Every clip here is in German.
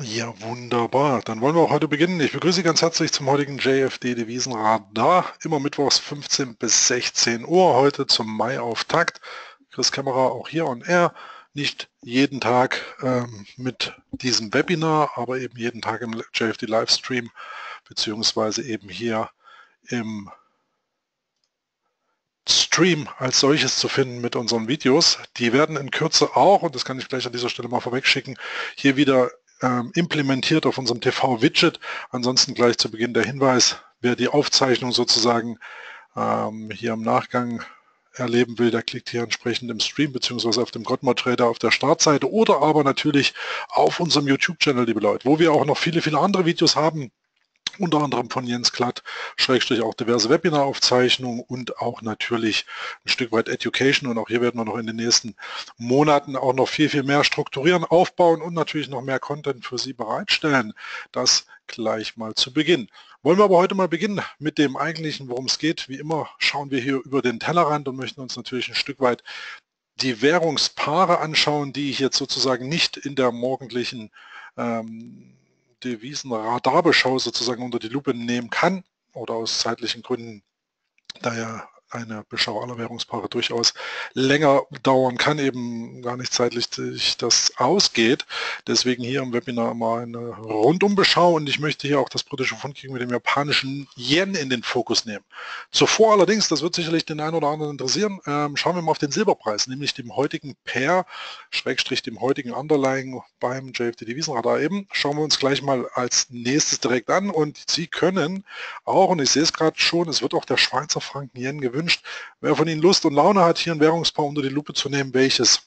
Ja, wunderbar. Dann wollen wir auch heute beginnen. Ich begrüße ganz herzlich zum heutigen JFD Devisenradar, immer mittwochs 15 bis 16 Uhr, heute zum Mai-Auftakt. Chris Kämmerer auch hier on air, nicht jeden Tag mit diesem Webinar, aber eben jeden Tag im JFD Livestream, beziehungsweise eben hier im Stream als solches zu finden mit unseren Videos. Die werden in Kürze auch, und das kann ich gleich an dieser Stelle mal vorweg schicken, hier wieder implementiert auf unserem TV-Widget. Ansonsten gleich zu Beginn der Hinweis, wer die Aufzeichnung sozusagen hier im Nachgang erleben will, der klickt hier entsprechend im Stream bzw. auf dem GodmodeTrader auf der Startseite oder aber natürlich auf unserem YouTube-Channel, liebe Leute, wo wir auch noch viele, viele andere Videos haben, unter anderem von Jens Klatt, Schrägstrich auch diverse Webinaraufzeichnungen und auch natürlich ein Stück weit Education, und auch hier werden wir noch in den nächsten Monaten auch noch viel, viel mehr strukturieren, aufbauen und natürlich noch mehr Content für Sie bereitstellen. Das gleich mal zu Beginn. Wollen wir aber heute mal beginnen mit dem eigentlichen, worum es geht. Wie immer schauen wir hier über den Tellerrand und möchten uns natürlich ein Stück weit die Währungspaare anschauen, die ich jetzt sozusagen nicht in der morgendlichen Devisenradarbeschau sozusagen unter die Lupe nehmen kann oder aus zeitlichen Gründen, da ja eine Beschau aller Währungspaare durchaus länger dauern kann, eben gar nicht zeitlich sich das ausgeht. Deswegen hier im Webinar mal eine Rundumbeschau, und ich möchte hier auch das britische Pfund gegen den japanischen Yen in den Fokus nehmen. Zuvor allerdings, das wird sicherlich den einen oder anderen interessieren, schauen wir mal auf den Silberpreis, nämlich dem heutigen Pair, Schrägstrich dem heutigen Underlying beim JFD Devisenradar eben. Schauen wir uns gleich mal als nächstes direkt an, und Sie können auch, und ich sehe es gerade schon, es wird auch der Schweizer Franken Yen gewinnen. Wer von Ihnen Lust und Laune hat, hier ein Währungspaar unter die Lupe zu nehmen, welches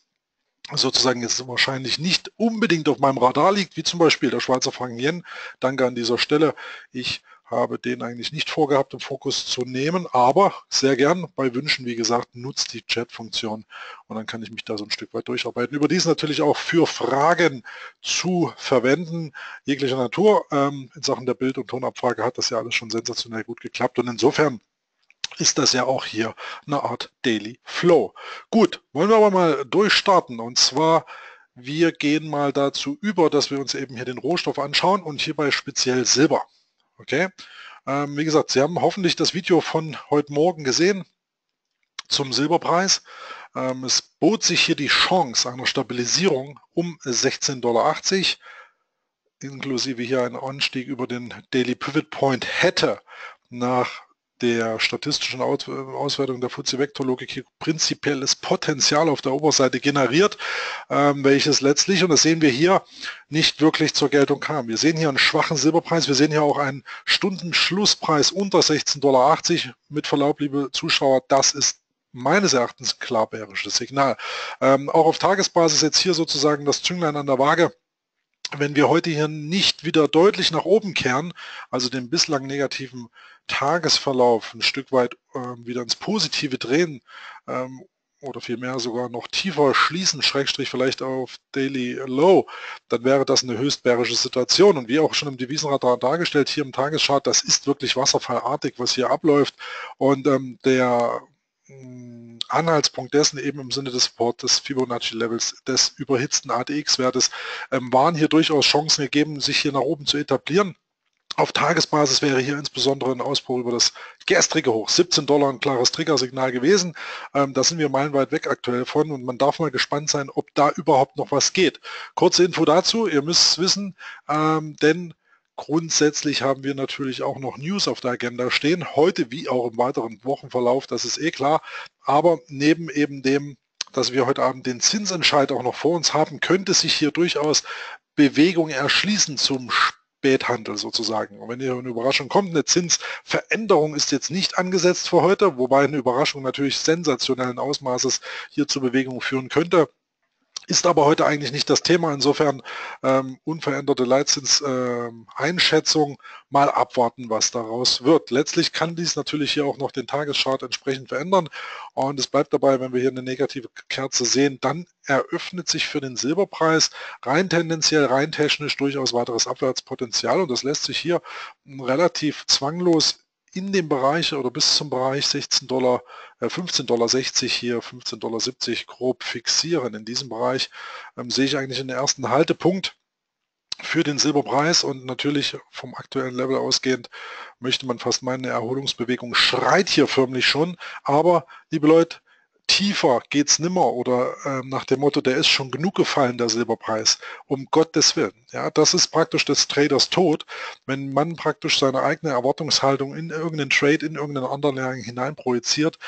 sozusagen jetzt wahrscheinlich nicht unbedingt auf meinem Radar liegt, wie zum Beispiel der Schweizer Franken Yen, danke an dieser Stelle. Ich habe den eigentlich nicht vorgehabt, im Fokus zu nehmen, aber sehr gern bei Wünschen, wie gesagt, nutzt die Chat-Funktion, und dann kann ich mich da so ein Stück weit durcharbeiten. Überdies natürlich auch für Fragen zu verwenden, jeglicher Natur. In Sachen der Bild- und Tonabfrage hat das ja alles schon sensationell gut geklappt, und insofern ist das ja auch hier eine Art Daily Flow. Gut, wollen wir aber mal durchstarten, und zwar wir gehen mal dazu über, dass wir uns eben hier den Rohstoff anschauen und hierbei speziell Silber. Okay, wie gesagt, Sie haben hoffentlich das Video von heute Morgen gesehen zum Silberpreis. Es bot sich hier die Chance einer Stabilisierung um 16,80 Dollar, inklusive hier einen Anstieg über den Daily Pivot Point hätte nach der statistischen Auswertung der FTSE-Vektorlogik prinzipielles Potenzial auf der Oberseite generiert, welches letztlich, und das sehen wir hier, nicht wirklich zur Geltung kam. Wir sehen hier einen schwachen Silberpreis, wir sehen hier auch einen Stundenschlusspreis unter 16,80 Dollar. Mit Verlaub, liebe Zuschauer, das ist meines Erachtens klar bärisches Signal. Auch auf Tagesbasis jetzt hier sozusagen das Zünglein an der Waage. Wenn wir heute hier nicht wieder deutlich nach oben kehren, also den bislang negativen Tagesverlauf ein Stück weit wieder ins Positive drehen oder vielmehr sogar noch tiefer schließen, Schrägstrich vielleicht auf Daily Low, dann wäre das eine höchst bärische Situation. Und wie auch schon im Devisenradar dargestellt, hier im Tageschart, das ist wirklich wasserfallartig, was hier abläuft. Und der Anhaltspunkt dessen eben im Sinne des Support des Fibonacci-Levels des überhitzten ATX-Wertes waren hier durchaus Chancen gegeben, sich hier nach oben zu etablieren. Auf Tagesbasis wäre hier insbesondere ein Ausbruch über das gestrige Hoch, 17 Dollar, ein klares Triggersignal gewesen. Da sind wir meilenweit weg aktuell von, und man darf mal gespannt sein, ob da überhaupt noch was geht. Kurze Info dazu, ihr müsst es wissen, denn grundsätzlich haben wir natürlich auch noch News auf der Agenda stehen, heute wie auch im weiteren Wochenverlauf, das ist eh klar, aber neben eben dem, dass wir heute Abend den Zinsentscheid auch noch vor uns haben, könnte sich hier durchaus Bewegung erschließen zum Späthandel sozusagen. Und wenn hier eine Überraschung kommt, eine Zinsveränderung ist jetzt nicht angesetzt für heute, wobei eine Überraschung natürlich sensationellen Ausmaßes hier zur Bewegung führen könnte. Ist aber heute eigentlich nicht das Thema, insofern unveränderte Leitzinseinschätzung, mal abwarten, was daraus wird. Letztlich kann dies natürlich hier auch noch den Tageschart entsprechend verändern, und es bleibt dabei, wenn wir hier eine negative Kerze sehen, dann eröffnet sich für den Silberpreis rein tendenziell, rein technisch durchaus weiteres Abwärtspotenzial, und das lässt sich hier relativ zwanglos in dem Bereich oder bis zum Bereich 15,60 Dollar hier, 15,70 Dollar grob fixieren. In diesem Bereich sehe ich eigentlich den ersten Haltepunkt, für den Silberpreis, und natürlich vom aktuellen Level ausgehend möchte man fast meinen, eine Erholungsbewegung schreit hier förmlich schon, aber liebe Leute, tiefer geht's nimmer, oder nach dem Motto, der ist schon genug gefallen, der Silberpreis, um Gottes Willen. Ja, das ist praktisch des Traders Tod, wenn man praktisch seine eigene Erwartungshaltung in irgendeinen Trade, in irgendeinen Underlying hinein projiziert.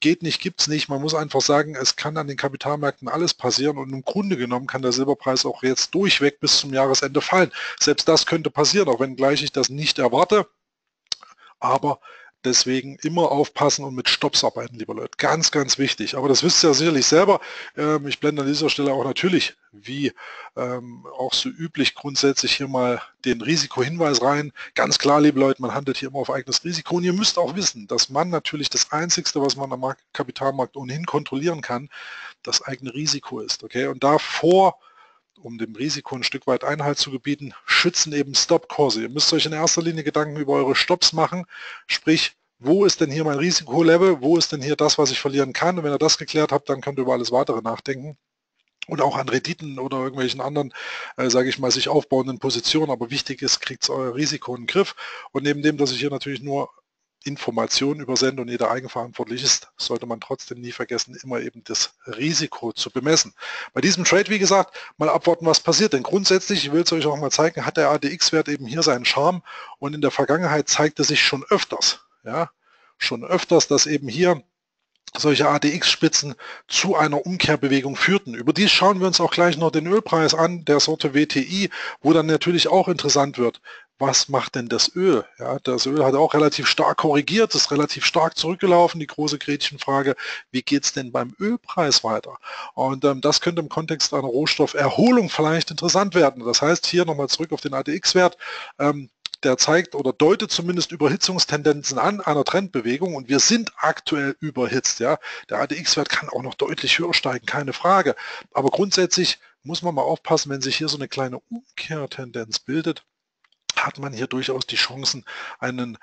Geht nicht, gibt's nicht. Man muss einfach sagen, es kann an den Kapitalmärkten alles passieren, und im Grunde genommen kann der Silberpreis auch jetzt durchweg bis zum Jahresende fallen. Selbst das könnte passieren, auch wenn gleich ich das nicht erwarte. Aber deswegen immer aufpassen und mit Stops arbeiten, lieber Leute. Ganz, ganz wichtig. Aber das wisst ihr ja sicherlich selber. Ich blende an dieser Stelle auch natürlich, wie auch so üblich, grundsätzlich hier mal den Risikohinweis rein. Ganz klar, liebe Leute, man handelt hier immer auf eigenes Risiko. Und ihr müsst auch wissen, dass man natürlich das Einzigste, was man am Kapitalmarkt ohnehin kontrollieren kann, das eigene Risiko ist. Okay? Und davor, um dem Risiko ein Stück weit Einhalt zu gebieten, schützen eben Stop-Kurse. Ihr müsst euch in erster Linie Gedanken über eure Stops machen, sprich, wo ist denn hier mein Risikolevel, wo ist denn hier das, was ich verlieren kann, und wenn ihr das geklärt habt, dann könnt ihr über alles Weitere nachdenken und auch an Renditen oder irgendwelchen anderen, sage ich mal, sich aufbauenden Positionen, aber wichtig ist, kriegt euer Risiko in den Griff, und neben dem, dass ich hier natürlich nur Informationen übersende und jeder eigenverantwortlich ist, sollte man trotzdem nie vergessen, immer eben das Risiko zu bemessen. Bei diesem Trade, wie gesagt, mal abwarten, was passiert, denn grundsätzlich, ich will es euch auch mal zeigen, hat der ADX-Wert eben hier seinen Charme, und in der Vergangenheit zeigte sich schon öfters, ja, dass eben hier solche ADX-Spitzen zu einer Umkehrbewegung führten. Überdies schauen wir uns auch gleich noch den Ölpreis an, der Sorte WTI, wo dann natürlich auch interessant wird, was macht denn das Öl? Ja, das Öl hat auch relativ stark korrigiert, ist relativ stark zurückgelaufen. Die große Gretchenfrage, wie geht es denn beim Ölpreis weiter? Und das könnte im Kontext einer Rohstofferholung vielleicht interessant werden. Das heißt, hier nochmal zurück auf den ADX-Wert. Der zeigt oder deutet zumindest Überhitzungstendenzen an, einer Trendbewegung, und wir sind aktuell überhitzt. Ja? Der ADX-Wert kann auch noch deutlich höher steigen, keine Frage. Aber grundsätzlich muss man mal aufpassen, wenn sich hier so eine kleine Umkehrtendenz bildet, hat man hier durchaus die Chancen, einen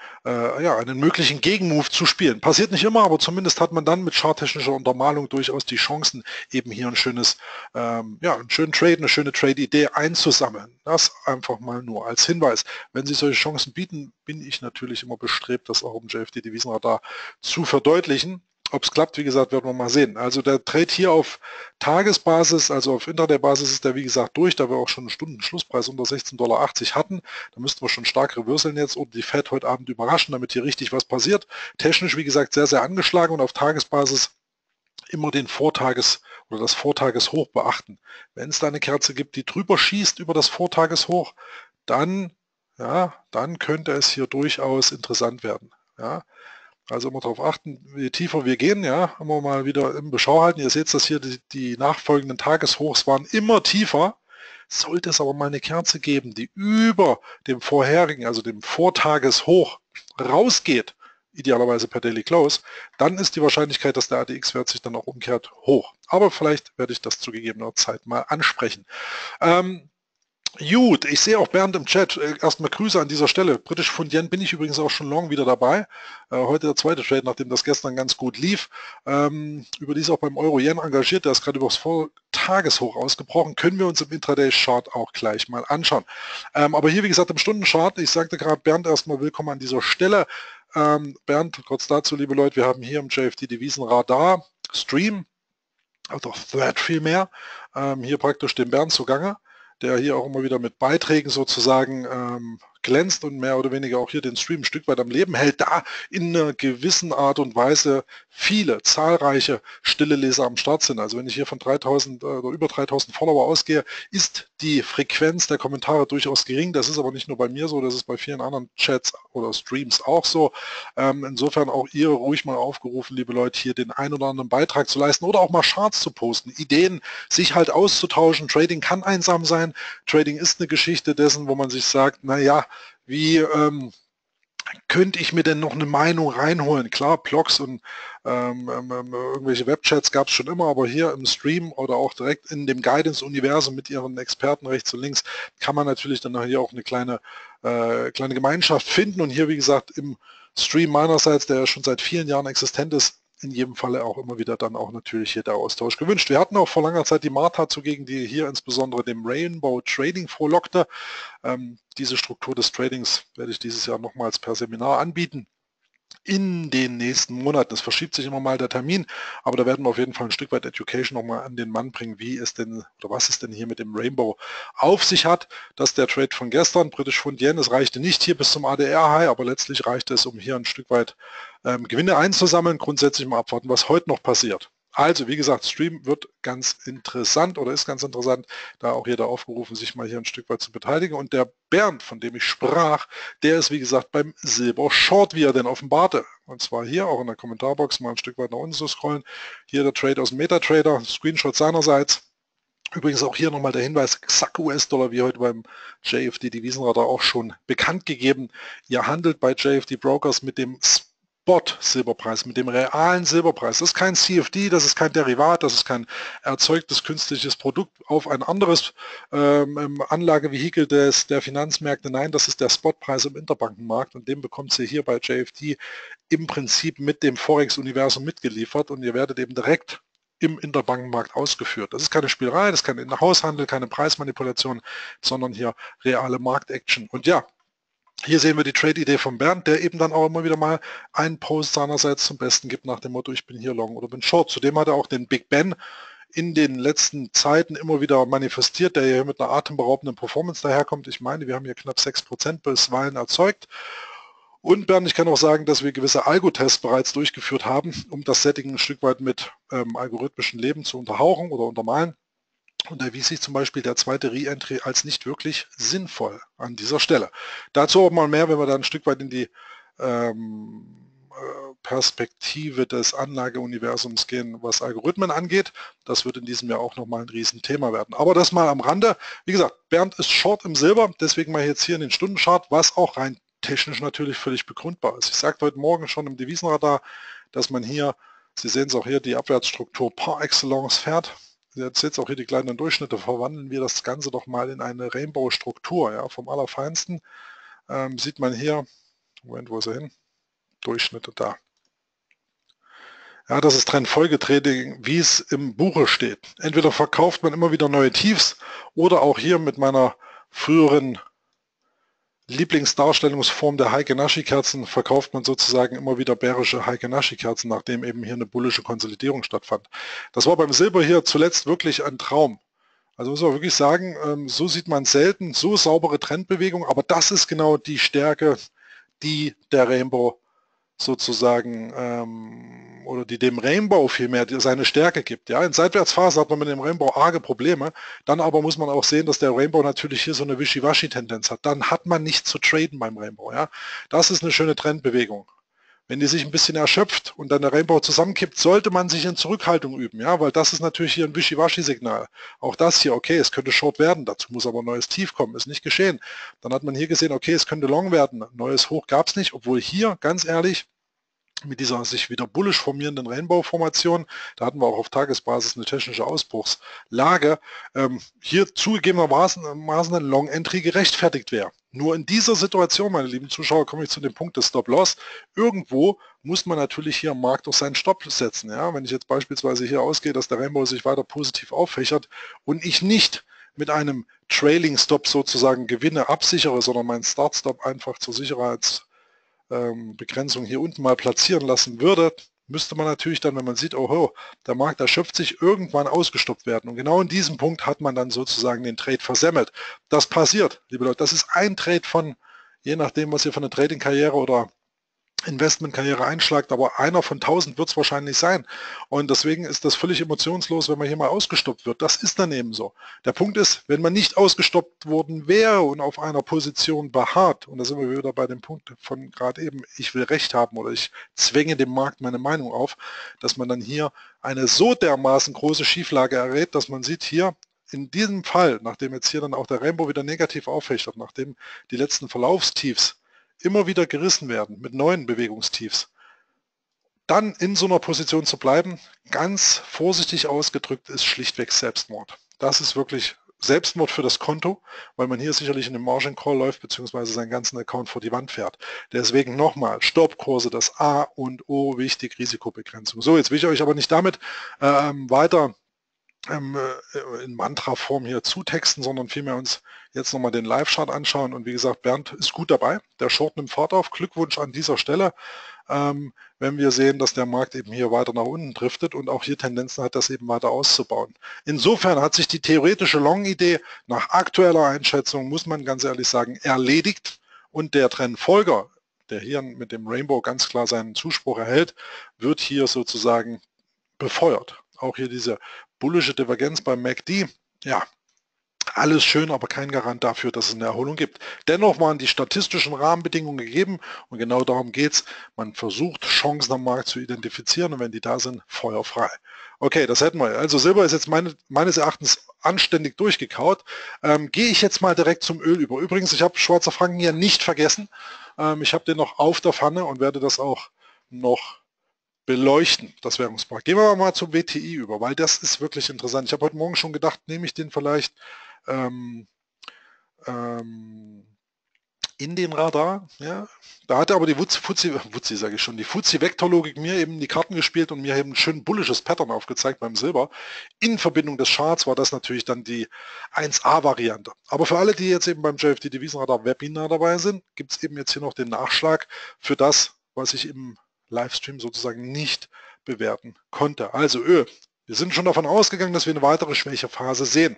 möglichen Gegenmove zu spielen. Passiert nicht immer, aber zumindest hat man dann mit charttechnischer Untermalung durchaus die Chancen, eben hier ein schönes, einen schönen Trade, eine schöne Trade-Idee einzusammeln. Das einfach mal nur als Hinweis. Wenn sich solche Chancen bieten, bin ich natürlich immer bestrebt, das auch im JFD Devisenradar zu verdeutlichen. Ob es klappt, wie gesagt, werden wir mal sehen. Also der Trade hier auf Tagesbasis, also auf Intraday-Basis ist der, wie gesagt, durch, da wir auch schon einen Stundenschlusspreis unter 16,80 Dollar hatten. Da müssten wir schon stark reverseln jetzt, um die Fed heute Abend überraschen, damit hier richtig was passiert. Technisch, wie gesagt, sehr, sehr angeschlagen, und auf Tagesbasis immer den Vortages- oder das Vortageshoch beachten. Wenn es da eine Kerze gibt, die drüber schießt über das Vortageshoch, dann könnte es hier durchaus interessant werden. Ja. Also immer darauf achten, je tiefer wir gehen, ja, immer mal wieder im Beschau halten. Ihr seht, dass hier die nachfolgenden Tageshochs waren immer tiefer. Sollte es aber mal eine Kerze geben, die über dem vorherigen, also dem Vortageshoch, rausgeht, idealerweise per Daily Close, dann ist die Wahrscheinlichkeit, dass der ADX-Wert sich dann auch umkehrt, hoch. Aber vielleicht werde ich das zu gegebener Zeit mal ansprechen. Gut, ich sehe auch Bernd im Chat. Erstmal Grüße an dieser Stelle. Britisch Pfund Yen bin ich übrigens auch schon long wieder dabei. Heute der zweite Trade, nachdem das gestern ganz gut lief. Überdies auch beim Euro Yen engagiert. Der ist gerade übers Vortageshoch ausgebrochen. Können wir uns im Intraday-Chart auch gleich mal anschauen. Aber hier, wie gesagt, im Stundenchart. Ich sagte gerade Bernd erstmal willkommen an dieser Stelle. Bernd, kurz dazu, liebe Leute, wir haben hier im JFD Devisenradar Stream, also Thread vielmehr, hier praktisch den Bernd zugange, der hier auch immer wieder mit Beiträgen sozusagen glänzt und mehr oder weniger auch hier den Stream ein Stück weit am Leben hält, da in einer gewissen Art und Weise viele, zahlreiche stille Leser am Start sind. Also wenn ich hier von 3000 oder über 3000 Follower ausgehe, ist die Frequenz der Kommentare durchaus gering. Das ist aber nicht nur bei mir so, das ist bei vielen anderen Chats oder Streams auch so. Insofern auch ihr ruhig mal aufgerufen, liebe Leute, hier den ein oder anderen Beitrag zu leisten oder auch mal Charts zu posten, Ideen, sich halt auszutauschen. Trading kann einsam sein. Trading ist eine Geschichte dessen, wo man sich sagt, naja, wie könnte ich mir denn noch eine Meinung reinholen? Klar, Blogs und irgendwelche Webchats gab es schon immer, aber hier im Stream oder auch direkt in dem Guidance-Universum mit ihren Experten rechts und links kann man natürlich dann hier auch eine kleine Gemeinschaft finden. Und hier, wie gesagt, im Stream meinerseits, der schon seit vielen Jahren existent ist, in jedem Falle auch immer wieder dann auch natürlich hier der Austausch gewünscht. Wir hatten auch vor langer Zeit die Martha zugegen, die hier insbesondere dem Rainbow Trading frohlockte. Diese Struktur des Tradings werde ich dieses Jahr nochmals per Seminar anbieten. In den nächsten Monaten. Es verschiebt sich immer mal der Termin, aber da werden wir auf jeden Fall ein Stück weit Education nochmal an den Mann bringen, wie es denn oder was es denn hier mit dem Rainbow auf sich hat. Dass der Trade von gestern, britisch Pfund Yen, es reichte nicht hier bis zum ADR-High, aber letztlich reichte es, um hier ein Stück weit Gewinne einzusammeln. Grundsätzlich mal abwarten, was heute noch passiert. Also, wie gesagt, Stream wird ganz interessant oder ist ganz interessant, da auch jeder aufgerufen, sich mal hier ein Stück weit zu beteiligen. Und der Bernd, von dem ich sprach, der ist, wie gesagt, beim Silber Short, wie er denn offenbarte. Und zwar hier auch in der Kommentarbox mal ein Stück weit nach unten zu scrollen. Hier der Trade aus dem MetaTrader, Screenshot seinerseits. Übrigens auch hier nochmal der Hinweis, XAG/USD, wie heute beim JFD Devisenradar auch schon bekannt gegeben. Ihr handelt bei JFD Brokers mit dem Spot-Silberpreis, mit dem realen Silberpreis. Das ist kein CFD, das ist kein Derivat, das ist kein erzeugtes künstliches Produkt auf ein anderes Anlagevehikel der Finanzmärkte. Nein, das ist der Spotpreis im Interbankenmarkt und den bekommt sie hier bei JFD im Prinzip mit dem Forex-Universum mitgeliefert und ihr werdet eben direkt im Interbankenmarkt ausgeführt. Das ist keine Spielerei, das ist kein Haushandel, keine Preismanipulation, sondern hier reale Marktaction. Und ja, hier sehen wir die Trade-Idee von Bernd, der eben dann auch immer wieder mal einen Post seinerseits zum Besten gibt nach dem Motto, ich bin hier long oder bin short. Zudem hat er auch den Big Ben in den letzten Zeiten immer wieder manifestiert, der hier mit einer atemberaubenden Performance daherkommt. Ich meine, wir haben hier knapp 6% bisweilen erzeugt. Und Bernd, ich kann auch sagen, dass wir gewisse Algo-Tests bereits durchgeführt haben, um das Setting ein Stück weit mit algorithmischen Leben zu unterhauchen oder untermalen. Und erwies sich zum Beispiel der zweite Re-Entry als nicht wirklich sinnvoll an dieser Stelle. Dazu auch mal mehr, wenn wir dann ein Stück weit in die Perspektive des Anlageuniversums gehen, was Algorithmen angeht. Das wird in diesem Jahr auch nochmal ein Riesenthema werden. Aber das mal am Rande. Wie gesagt, Bernd ist short im Silber, deswegen mal jetzt hier in den Stundenchart, was auch rein technisch natürlich völlig begründbar ist. Ich sagte heute Morgen schon im Devisenradar, dass man hier, Sie sehen es auch hier, die Abwärtsstruktur par excellence fährt. Jetzt seht ihr auch hier die kleinen Durchschnitte, verwandeln wir das Ganze doch mal in eine Rainbow-Struktur, ja, vom Allerfeinsten. Sieht man hier, Moment, wo ist er hin? Durchschnitte da. Ja, das ist Trendfolgetrading, wie es im Buche steht. Entweder verkauft man immer wieder neue Tiefs oder auch hier mit meiner früheren Lieblingsdarstellungsform der Heike-Naschi-Kerzen verkauft man sozusagen immer wieder bärische Heike-Naschi-Kerzen, nachdem eben hier eine bullische Konsolidierung stattfand. Das war beim Silber hier zuletzt wirklich ein Traum. Also muss man wirklich sagen, so sieht man selten so saubere Trendbewegung, aber das ist genau die Stärke, die der Rainbow sozusagen oder die dem Rainbow vielmehr seine Stärke gibt. Ja, in Seitwärtsphasen hat man mit dem Rainbow arge Probleme, dann aber muss man auch sehen, dass der Rainbow natürlich hier so eine Wischiwaschi-Tendenz hat. Dann hat man nichts zu traden beim Rainbow. Ja, das ist eine schöne Trendbewegung. Wenn die sich ein bisschen erschöpft und dann der Rainbow zusammenkippt, sollte man sich in Zurückhaltung üben, ja, weil das ist natürlich hier ein Wischiwaschi-Signal. Auch das hier, okay, es könnte Short werden, dazu muss aber ein neues Tief kommen, ist nicht geschehen. Dann hat man hier gesehen, okay, es könnte Long werden, neues Hoch gab es nicht, obwohl hier, ganz ehrlich, mit dieser sich wieder bullisch formierenden Rainbow-Formation, da hatten wir auch auf Tagesbasis eine technische Ausbruchslage, hier zugegebenermaßen ein Long-Entry gerechtfertigt wäre. Nur in dieser Situation, meine lieben Zuschauer, komme ich zu dem Punkt des Stop-Loss. Irgendwo muss man natürlich hier am Markt auch seinen Stopp setzen. Ja? Wenn ich jetzt beispielsweise hier ausgehe, dass der Rainbow sich weiter positiv auffächert und ich nicht mit einem Trailing-Stop sozusagen Gewinne absichere, sondern meinen Start-Stop einfach zur Sicherheitsbegrenzung hier unten mal platzieren lassen würde, müsste man natürlich dann, wenn man sieht, oh, der Markt erschöpft sich, irgendwann ausgestoppt werden. Und genau in diesem Punkt hat man dann sozusagen den Trade versemmelt. Das passiert, liebe Leute. Das ist ein Trade von, je nachdem, was ihr von der Trading-Karriere oder Investment-Karriere einschlagt, aber einer von 1000 wird es wahrscheinlich sein. Und deswegen ist das völlig emotionslos, wenn man hier mal ausgestoppt wird. Das ist dann eben so. Der Punkt ist, wenn man nicht ausgestoppt worden wäre und auf einer Position beharrt, und da sind wir wieder bei dem Punkt von gerade eben, ich will Recht haben oder ich zwänge dem Markt meine Meinung auf, dass man dann hier eine so dermaßen große Schieflage errät, dass man sieht hier, in diesem Fall, nachdem jetzt hier dann auch der Rainbow wieder negativ auffächert, nachdem die letzten Verlaufstiefs immer wieder gerissen werden mit neuen Bewegungstiefs, dann in so einer Position zu bleiben, ganz vorsichtig ausgedrückt, ist schlichtweg Selbstmord. Das ist wirklich Selbstmord für das Konto, weil man hier sicherlich in den Margin Call läuft, beziehungsweise seinen ganzen Account vor die Wand fährt. Deswegen nochmal, Stoppkurse, das A und O, wichtig, Risikobegrenzung. So, jetzt will ich euch aber nicht damit weiter in Mantra-Form hier zutexten, sondern vielmehr uns jetzt nochmal den Live-Chart anschauen. Und wie gesagt, Bernd ist gut dabei, der Short nimmt Fahrt auf, Glückwunsch an dieser Stelle. Wenn wir sehen, dass der Markt eben hier weiter nach unten driftet und auch hier Tendenzen hat, das eben weiter auszubauen. Insofern hat sich die theoretische Long-Idee nach aktueller Einschätzung, muss man ganz ehrlich sagen, erledigt, und der Trendfolger, der hier mit dem Rainbow ganz klar seinen Zuspruch erhält, wird hier sozusagen befeuert. Auch hier diese bullische Divergenz beim MACD, ja, alles schön, aber kein Garant dafür, dass es eine Erholung gibt. Dennoch waren die statistischen Rahmenbedingungen gegeben, und genau darum geht es. Man versucht, Chancen am Markt zu identifizieren, und wenn die da sind, feuerfrei. Okay, das hätten wir. Also Silber ist jetzt meines Erachtens anständig durchgekaut. Gehe ich jetzt mal direkt zum Öl über. Übrigens, ich habe Schwarzer Franken hier nicht vergessen. Ich habe den noch auf der Pfanne und werde das auch noch beleuchten, das Währungspaar. Gehen wir mal zum WTI über, weil das ist wirklich interessant. Ich habe heute Morgen schon gedacht, nehme ich den vielleicht in den Radar. Ja? Da hat aber die Fuzzi-Vektorlogik mir eben die Karten gespielt und mir eben ein schön bullisches Pattern aufgezeigt beim Silber. In Verbindung des Charts war das natürlich dann die 1A-Variante. Aber für alle, die jetzt eben beim JFD Devisenradar Webinar dabei sind, gibt es eben jetzt hier noch den Nachschlag für das, was ich im Livestream sozusagen nicht bewerten konnte. Also Öl. Wir sind schon davon ausgegangen, dass wir eine weitere Schwächephase sehen.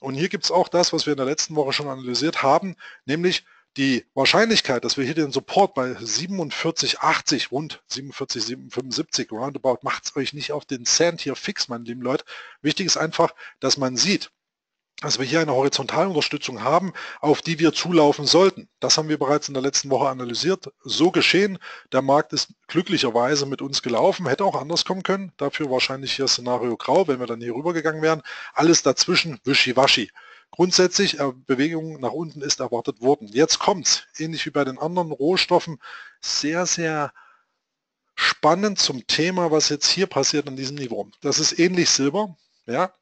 Und hier gibt es auch das, was wir in der letzten Woche schon analysiert haben, nämlich die Wahrscheinlichkeit, dass wir hier den Support bei 47,80, rund 47,75 roundabout, macht es euch nicht auf den Cent hier fix, meine lieben Leute. Wichtig ist einfach, dass man sieht, dass wir hier eine Horizontalunterstützung haben, auf die wir zulaufen sollten. Das haben wir bereits in der letzten Woche analysiert. So geschehen. Der Markt ist glücklicherweise mit uns gelaufen. Hätte auch anders kommen können. Dafür wahrscheinlich hier Szenario grau, wenn wir dann hier rübergegangen wären. Alles dazwischen wischiwaschi. Grundsätzlich, Bewegung nach unten ist erwartet worden. Jetzt kommt's, ähnlich wie bei den anderen Rohstoffen, sehr, sehr spannend zum Thema, was jetzt hier passiert an diesem Niveau. Das ist ähnlich Silber, ja.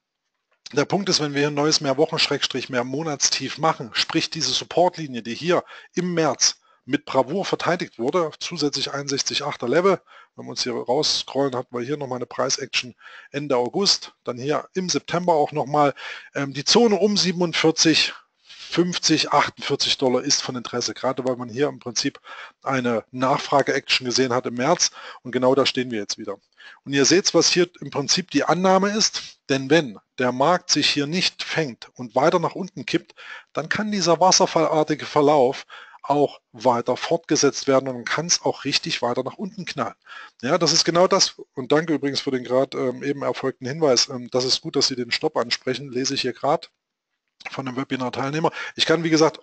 Der Punkt ist, wenn wir ein neues Mehrwochen-Monatstief machen, sprich diese Supportlinie, die hier im März mit Bravour verteidigt wurde, zusätzlich 61,8er Level, wenn wir uns hier rausscrollen, hatten wir hier nochmal eine Preis-Action Ende August, dann hier im September auch nochmal die Zone um 47,50, 48 Dollar ist von Interesse, gerade weil man hier im Prinzip eine Nachfrage-Action gesehen hat im März, und genau da stehen wir jetzt wieder. Und ihr seht, was hier im Prinzip die Annahme ist, denn wenn der Markt sich hier nicht fängt und weiter nach unten kippt, dann kann dieser wasserfallartige Verlauf auch weiter fortgesetzt werden und kann es auch richtig weiter nach unten knallen. Ja, das ist genau das, und danke übrigens für den gerade eben erfolgten Hinweis, das ist gut, dass Sie den Stopp ansprechen, lese ich hier gerade von einem Webinar-Teilnehmer. Ich kann, wie gesagt,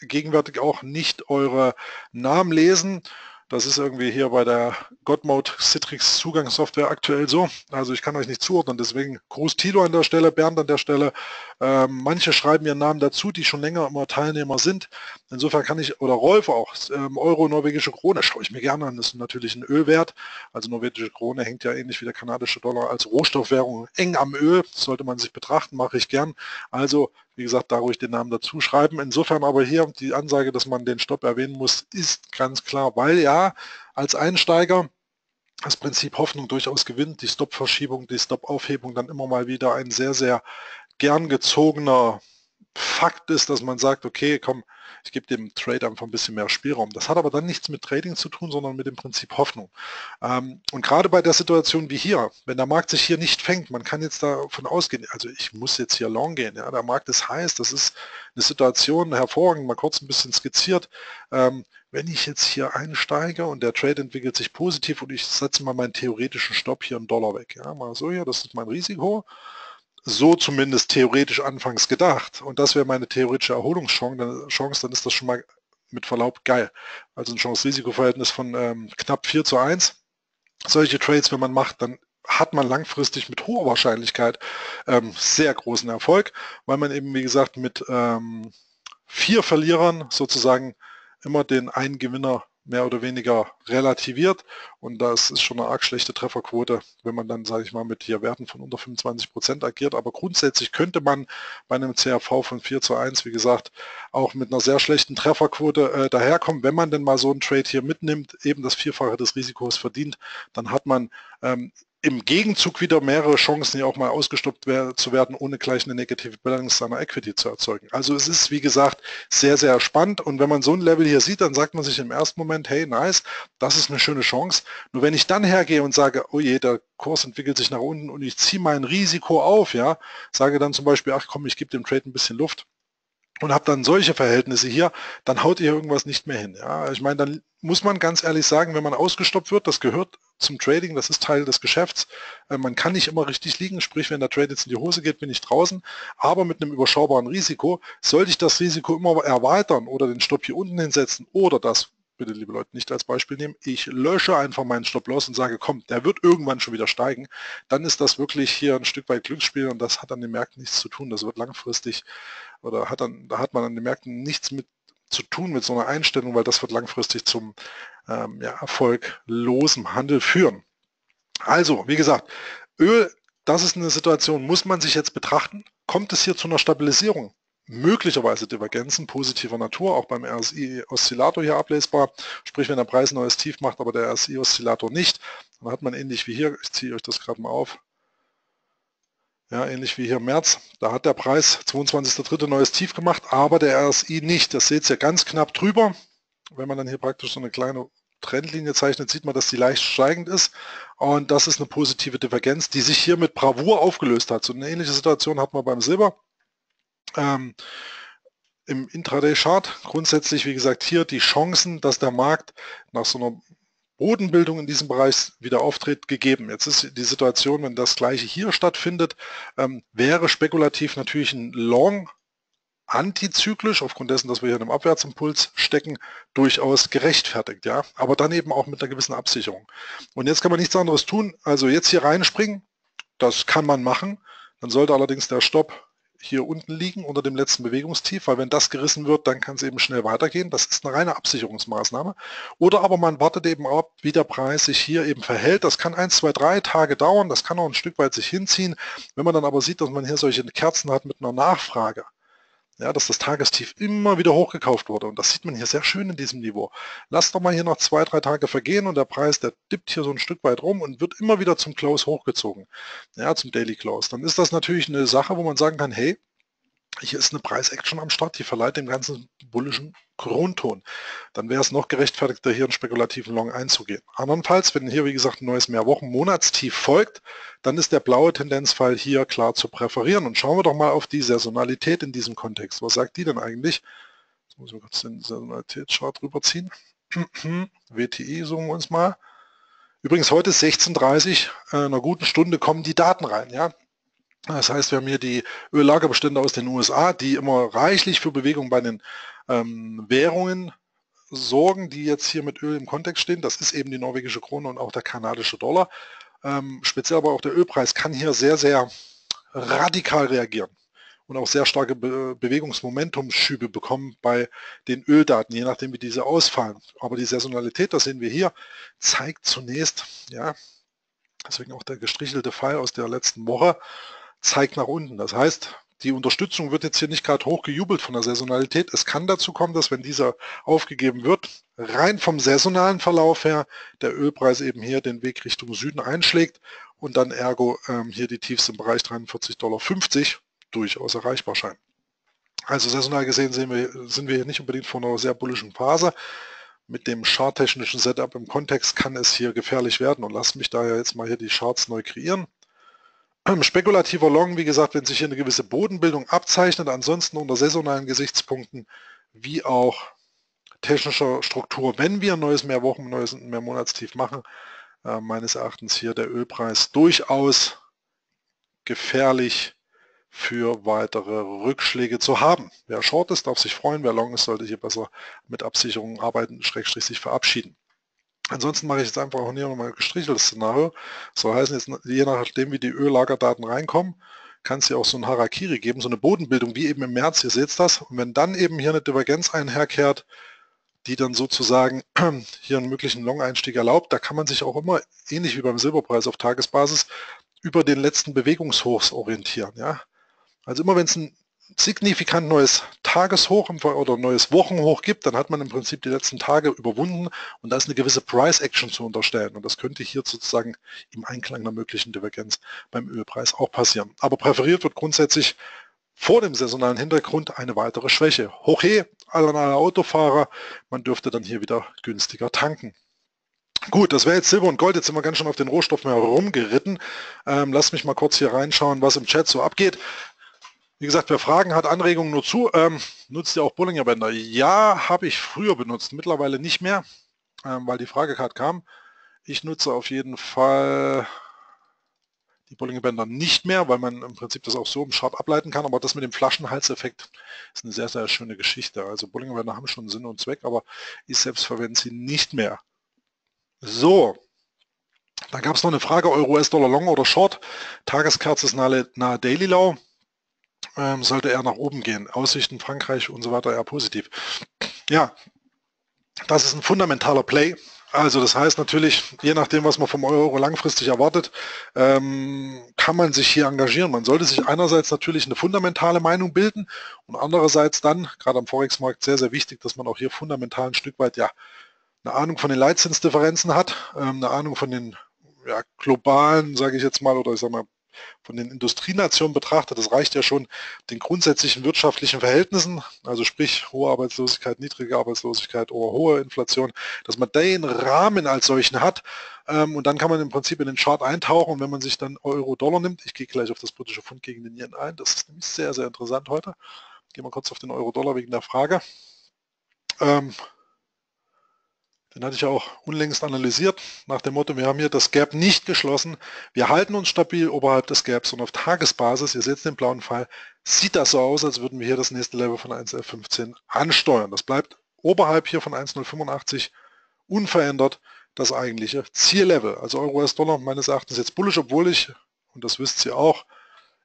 gegenwärtig auch nicht eure Namen lesen. Das ist irgendwie hier bei der GodMode Citrix Zugangssoftware aktuell so. Also ich kann euch nicht zuordnen. Deswegen Gruß Tilo an der Stelle, Bernd an der Stelle. Manche schreiben ihren Namen dazu, die schon länger immer Teilnehmer sind. Insofern kann ich, oder Rolf auch, Euro, norwegische Krone, schaue ich mir gerne an. Das ist natürlich ein Ölwert. Also norwegische Krone hängt ja ähnlich wie der kanadische Dollar als Rohstoffwährung eng am Öl. Das sollte man sich betrachten, mache ich gern. Also, wie gesagt, da ruhig den Namen dazu schreiben. Insofern aber hier die Ansage, dass man den Stopp erwähnen muss, ist ganz klar, weil ja als Einsteiger das Prinzip Hoffnung durchaus gewinnt, die Stoppverschiebung, die Stoppaufhebung dann immer mal wieder ein sehr, sehr gern gezogener Fakt ist, dass man sagt, okay, komm, ich gebe dem Trade einfach ein bisschen mehr Spielraum. Das hat aber dann nichts mit Trading zu tun, sondern mit dem Prinzip Hoffnung. Und gerade bei der Situation wie hier, wenn der Markt sich hier nicht fängt, man kann jetzt davon ausgehen, also ich muss jetzt hier long gehen, ja, der Markt ist heiß, das ist eine Situation, hervorragend, mal kurz ein bisschen skizziert. Wenn ich jetzt hier einsteige und der Trade entwickelt sich positiv und ich setze mal meinen theoretischen Stopp hier im Dollar weg, ja, mal so hier, das ist mein Risiko. So zumindest theoretisch anfangs gedacht, und das wäre meine theoretische Erholungschance, dann ist das schon mal mit Verlaub geil. Also ein Chance-Risiko-Verhältnis von knapp 4:1. Solche Trades, wenn man macht, dann hat man langfristig mit hoher Wahrscheinlichkeit sehr großen Erfolg, weil man eben, wie gesagt, mit 4 Verlierern sozusagen immer den einen Gewinner mehr oder weniger relativiert, und das ist schon eine arg schlechte Trefferquote, wenn man dann, sage ich mal, mit hier Werten von unter 25% agiert. Aber grundsätzlich könnte man bei einem CAV von 4:1, wie gesagt, auch mit einer sehr schlechten Trefferquote daherkommen. Wenn man denn mal so einen Trade hier mitnimmt, eben das Vierfache des Risikos verdient, dann hat man im Gegenzug wieder mehrere Chancen, hier auch mal ausgestoppt zu werden, ohne gleich eine negative Balance seiner Equity zu erzeugen. Also es ist, wie gesagt, sehr, sehr spannend, und wenn man so ein Level hier sieht, dann sagt man sich im ersten Moment, hey, nice, das ist eine schöne Chance. Nur wenn ich dann hergehe und sage, oh je, der Kurs entwickelt sich nach unten und ich ziehe mein Risiko auf, ja, sage dann zum Beispiel, ach komm, ich gebe dem Trade ein bisschen Luft und habe dann solche Verhältnisse hier, dann haut ihr irgendwas nicht mehr hin. Ja, ich meine, dann muss man ganz ehrlich sagen, wenn man ausgestoppt wird, das gehört zum Trading, das ist Teil des Geschäfts. Man kann nicht immer richtig liegen, sprich, wenn der Trade jetzt in die Hose geht, bin ich draußen, aber mit einem überschaubaren Risiko. Sollte ich das Risiko immer erweitern oder den Stopp hier unten hinsetzen oder das, bitte liebe Leute, nicht als Beispiel nehmen, ich lösche einfach meinen Stop-Loss und sage, komm, der wird irgendwann schon wieder steigen, dann ist das wirklich hier ein Stück weit Glücksspiel, und das hat an den Märkten nichts zu tun. Das wird langfristig, oder da hat man an den Märkten nichts mit zu tun mit so einer Einstellung, weil das wird langfristig zum erfolglosen Handel führen. Also, wie gesagt, Öl, das ist eine Situation, muss man sich jetzt betrachten. Kommt es hier zu einer Stabilisierung? Möglicherweise Divergenzen positiver Natur, auch beim RSI-Oszillator hier ablesbar, sprich, wenn der Preis ein neues Tief macht, aber der RSI-Oszillator nicht, dann hat man ähnlich wie hier, ich ziehe euch das gerade mal auf, ja, ähnlich wie hier im März, da hat der Preis 22.3. neues Tief gemacht, aber der RSI nicht. Das seht ihr ganz knapp drüber. Wenn man dann hier praktisch so eine kleine Trendlinie zeichnet, sieht man, dass die leicht steigend ist, und das ist eine positive Divergenz, die sich hier mit Bravour aufgelöst hat. So eine ähnliche Situation hat man beim Silber. Im Intraday-Chart grundsätzlich, wie gesagt, hier die Chancen, dass der Markt nach so einer Bodenbildung in diesem Bereich wieder auftritt, gegeben. Jetzt ist die Situation, wenn das Gleiche hier stattfindet, wäre spekulativ natürlich ein Long antizyklisch, aufgrund dessen, dass wir hier in einem Abwärtsimpuls stecken, durchaus gerechtfertigt, ja. Aber dann eben auch mit einer gewissen Absicherung. Und jetzt kann man nichts anderes tun, also jetzt hier reinspringen, das kann man machen, dann sollte allerdings der Stopp hier unten liegen unter dem letzten Bewegungstief, weil wenn das gerissen wird, dann kann es eben schnell weitergehen. Das ist eine reine Absicherungsmaßnahme. Oder aber man wartet eben ab, wie der Preis sich hier eben verhält. Das kann 1, 2, 3 Tage dauern, das kann auch ein Stück weit sich hinziehen. Wenn man dann aber sieht, dass man hier solche Kerzen hat mit einer Nachfrage, ja, dass das Tagestief immer wieder hochgekauft wurde, und das sieht man hier sehr schön in diesem Niveau. Lasst doch mal hier noch 2, 3 Tage vergehen, und der Preis, der dippt hier so ein Stück weit rum und wird immer wieder zum Close hochgezogen, ja, zum Daily Close. Dann ist das natürlich eine Sache, wo man sagen kann, hey, hier ist eine Preisaction am Start, die verleiht dem ganzen bullischen Grundton. Dann wäre es noch gerechtfertigter, hier einen spekulativen Long einzugehen. Andernfalls, wenn hier, wie gesagt, ein neues Mehrwochen-Monatstief folgt, dann ist der blaue Tendenzfall hier klar zu präferieren. Und schauen wir doch mal auf die Saisonalität in diesem Kontext. Was sagt die denn eigentlich? Jetzt muss ich kurz den Saisonalitätschart rüberziehen. WTI suchen wir uns mal. Übrigens, heute ist 16:30 Uhr, in einer guten Stunde kommen die Daten rein, ja. Das heißt, wir haben hier die Öllagerbestände aus den USA, die immer reichlich für Bewegung bei den Währungen sorgen, die jetzt hier mit Öl im Kontext stehen. Das ist eben die norwegische Krone und auch der kanadische Dollar. Speziell aber auch der Ölpreis kann hier sehr, sehr radikal reagieren und auch sehr starke Bewegungsmomentumsschübe bekommen bei den Öldaten, je nachdem, wie diese ausfallen. Aber die Saisonalität, das sehen wir hier, zeigt zunächst, ja, deswegen auch der gestrichelte Pfeil aus der letzten Woche, zeigt nach unten. Das heißt, die Unterstützung wird jetzt hier nicht gerade hochgejubelt von der Saisonalität. Es kann dazu kommen, dass, wenn dieser aufgegeben wird, rein vom saisonalen Verlauf her der Ölpreis eben hier den Weg Richtung Süden einschlägt und dann ergo hier die Tiefs im Bereich 43,50 $ durchaus erreichbar scheinen. Also saisonal gesehen sind wir hier nicht unbedingt vor einer sehr bullischen Phase. Mit dem charttechnischen Setup im Kontext kann es hier gefährlich werden, und lasst mich daher jetzt mal hier die Charts neu kreieren. Spekulativer Long, wie gesagt, wenn sich hier eine gewisse Bodenbildung abzeichnet, ansonsten unter saisonalen Gesichtspunkten wie auch technischer Struktur. Wenn wir ein neues Mehrwochen-, ein neues Mehrmonatstief machen, meines Erachtens hier der Ölpreis durchaus gefährlich für weitere Rückschläge zu haben. Wer short ist, darf sich freuen, wer long ist, sollte hier besser mit Absicherungen arbeiten, / sich verabschieden. Ansonsten mache ich jetzt einfach auch hier nochmal ein gestricheltes Szenario. Das soll heißen, jetzt, je nachdem, wie die Öllagerdaten reinkommen, kann es hier auch so ein Harakiri geben, so eine Bodenbildung, wie eben im März, ihr seht das. Und wenn dann eben hier eine Divergenz einherkehrt, die dann sozusagen hier einen möglichen Long-Einstieg erlaubt. Da kann man sich auch immer, ähnlich wie beim Silberpreis auf Tagesbasis, über den letzten Bewegungshochs orientieren. Ja? Also immer wenn es ein signifikant neues Tageshoch oder neues Wochenhoch gibt, dann hat man im Prinzip die letzten Tage überwunden und da ist eine gewisse Price-Action zu unterstellen. Und das könnte hier sozusagen im Einklang einer möglichen Divergenz beim Ölpreis auch passieren. Aber präferiert wird grundsätzlich vor dem saisonalen Hintergrund eine weitere Schwäche. Hoche an alle Autofahrer, man dürfte dann hier wieder günstiger tanken. Gut, das wäre jetzt Silber und Gold. Jetzt sind wir ganz schön auf den Rohstoffen herumgeritten. Lasst mich mal kurz hier reinschauen, was im Chat so abgeht. Wie gesagt, wer Fragen hat, Anregungen nur zu. Nutzt ihr auch Bollinger Bänder? Ja, habe ich früher benutzt, mittlerweile nicht mehr, weil die Frage gerade kam. Ich nutze auf jeden Fall die Bollinger Bänder nicht mehr, weil man im Prinzip das auch so im Chart ableiten kann. Aber das mit dem Flaschenhalseffekt ist eine sehr, sehr schöne Geschichte. Also Bollinger Bänder haben schon Sinn und Zweck, aber ich selbst verwende sie nicht mehr. So. Dann gab es noch eine Frage, Euro, US-Dollar Long oder Short. Tageskerze ist nahe Daily Low. Sollte eher nach oben gehen. Aussichten Frankreich und so weiter eher positiv. Ja, das ist ein fundamentaler Play. Also das heißt natürlich, je nachdem, was man vom Euro langfristig erwartet, kann man sich hier engagieren. Man sollte sich einerseits natürlich eine fundamentale Meinung bilden und andererseits dann, gerade am Forex-Markt, sehr, sehr wichtig, dass man auch hier fundamental ein Stück weit ja eine Ahnung von den Leitzinsdifferenzen hat, eine Ahnung von den ja, globalen, sage ich jetzt mal, oder ich sage mal, von den Industrienationen betrachtet, das reicht ja schon den grundsätzlichen wirtschaftlichen Verhältnissen, also sprich hohe Arbeitslosigkeit, niedrige Arbeitslosigkeit oder hohe Inflation, dass man den Rahmen als solchen hat und dann kann man im Prinzip in den Chart eintauchen und wenn man sich dann Euro-Dollar nimmt, ich gehe gleich auf das britische Pfund gegen den Yen ein, das ist nämlich sehr, sehr interessant heute, gehen wir kurz auf den Euro-Dollar wegen der Frage, den hatte ich ja auch unlängst analysiert, nach dem Motto, wir haben hier das Gap nicht geschlossen, wir halten uns stabil oberhalb des Gaps und auf Tagesbasis, ihr seht den blauen Pfeil, sieht das so aus, als würden wir hier das nächste Level von 1,1115 ansteuern. Das bleibt oberhalb hier von 1,085 unverändert das eigentliche Ziellevel. Also Euro-US-Dollar meines Erachtens jetzt bullisch, obwohl ich, und das wisst ihr auch,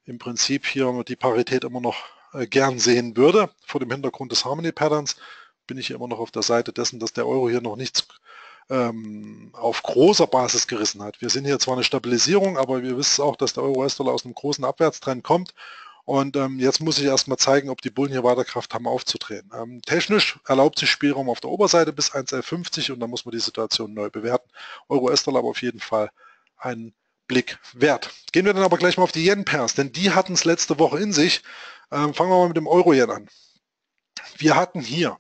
im Prinzip hier die Parität immer noch gern sehen würde, vor dem Hintergrund des Harmony-Patterns. Bin ich immer noch auf der Seite dessen, dass der Euro hier noch nichts auf großer Basis gerissen hat. Wir sehen hier zwar eine Stabilisierung, aber wir wissen auch, dass der Euro-US-Dollar aus einem großen Abwärtstrend kommt und jetzt muss ich erstmal zeigen, ob die Bullen hier weiter Kraft haben aufzudrehen. Technisch erlaubt sich Spielraum auf der Oberseite bis 1,1150 und dann muss man die Situation neu bewerten. Euro-US-Dollar aber auf jeden Fall einen Blick wert. Gehen wir dann aber gleich mal auf die Yen-Pairs, denn die hatten es letzte Woche in sich. Fangen wir mal mit dem Euro-Yen an. Wir hatten hier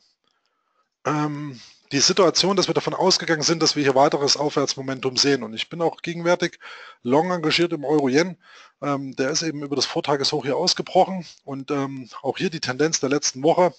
die Situation, dass wir davon ausgegangen sind, dass wir hier weiteres Aufwärtsmomentum sehen und ich bin auch gegenwärtig long engagiert im Euro-Yen, der ist eben über das Vortageshoch hier ausgebrochen und auch hier die Tendenz der letzten Woche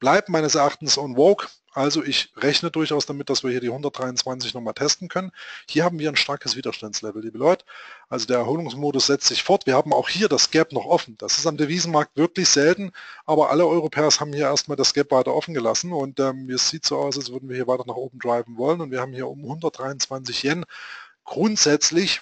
bleibt meines Erachtens on vogue, also ich rechne durchaus damit, dass wir hier die 123 nochmal testen können. Hier haben wir ein starkes Widerstandslevel, liebe Leute, also der Erholungsmodus setzt sich fort, wir haben auch hier das Gap noch offen, das ist am Devisenmarkt wirklich selten, aber alle Europäers haben hier erstmal das Gap weiter offen gelassen und es sieht so aus, als würden wir hier weiter nach oben driven wollen und wir haben hier um 123 Yen grundsätzlich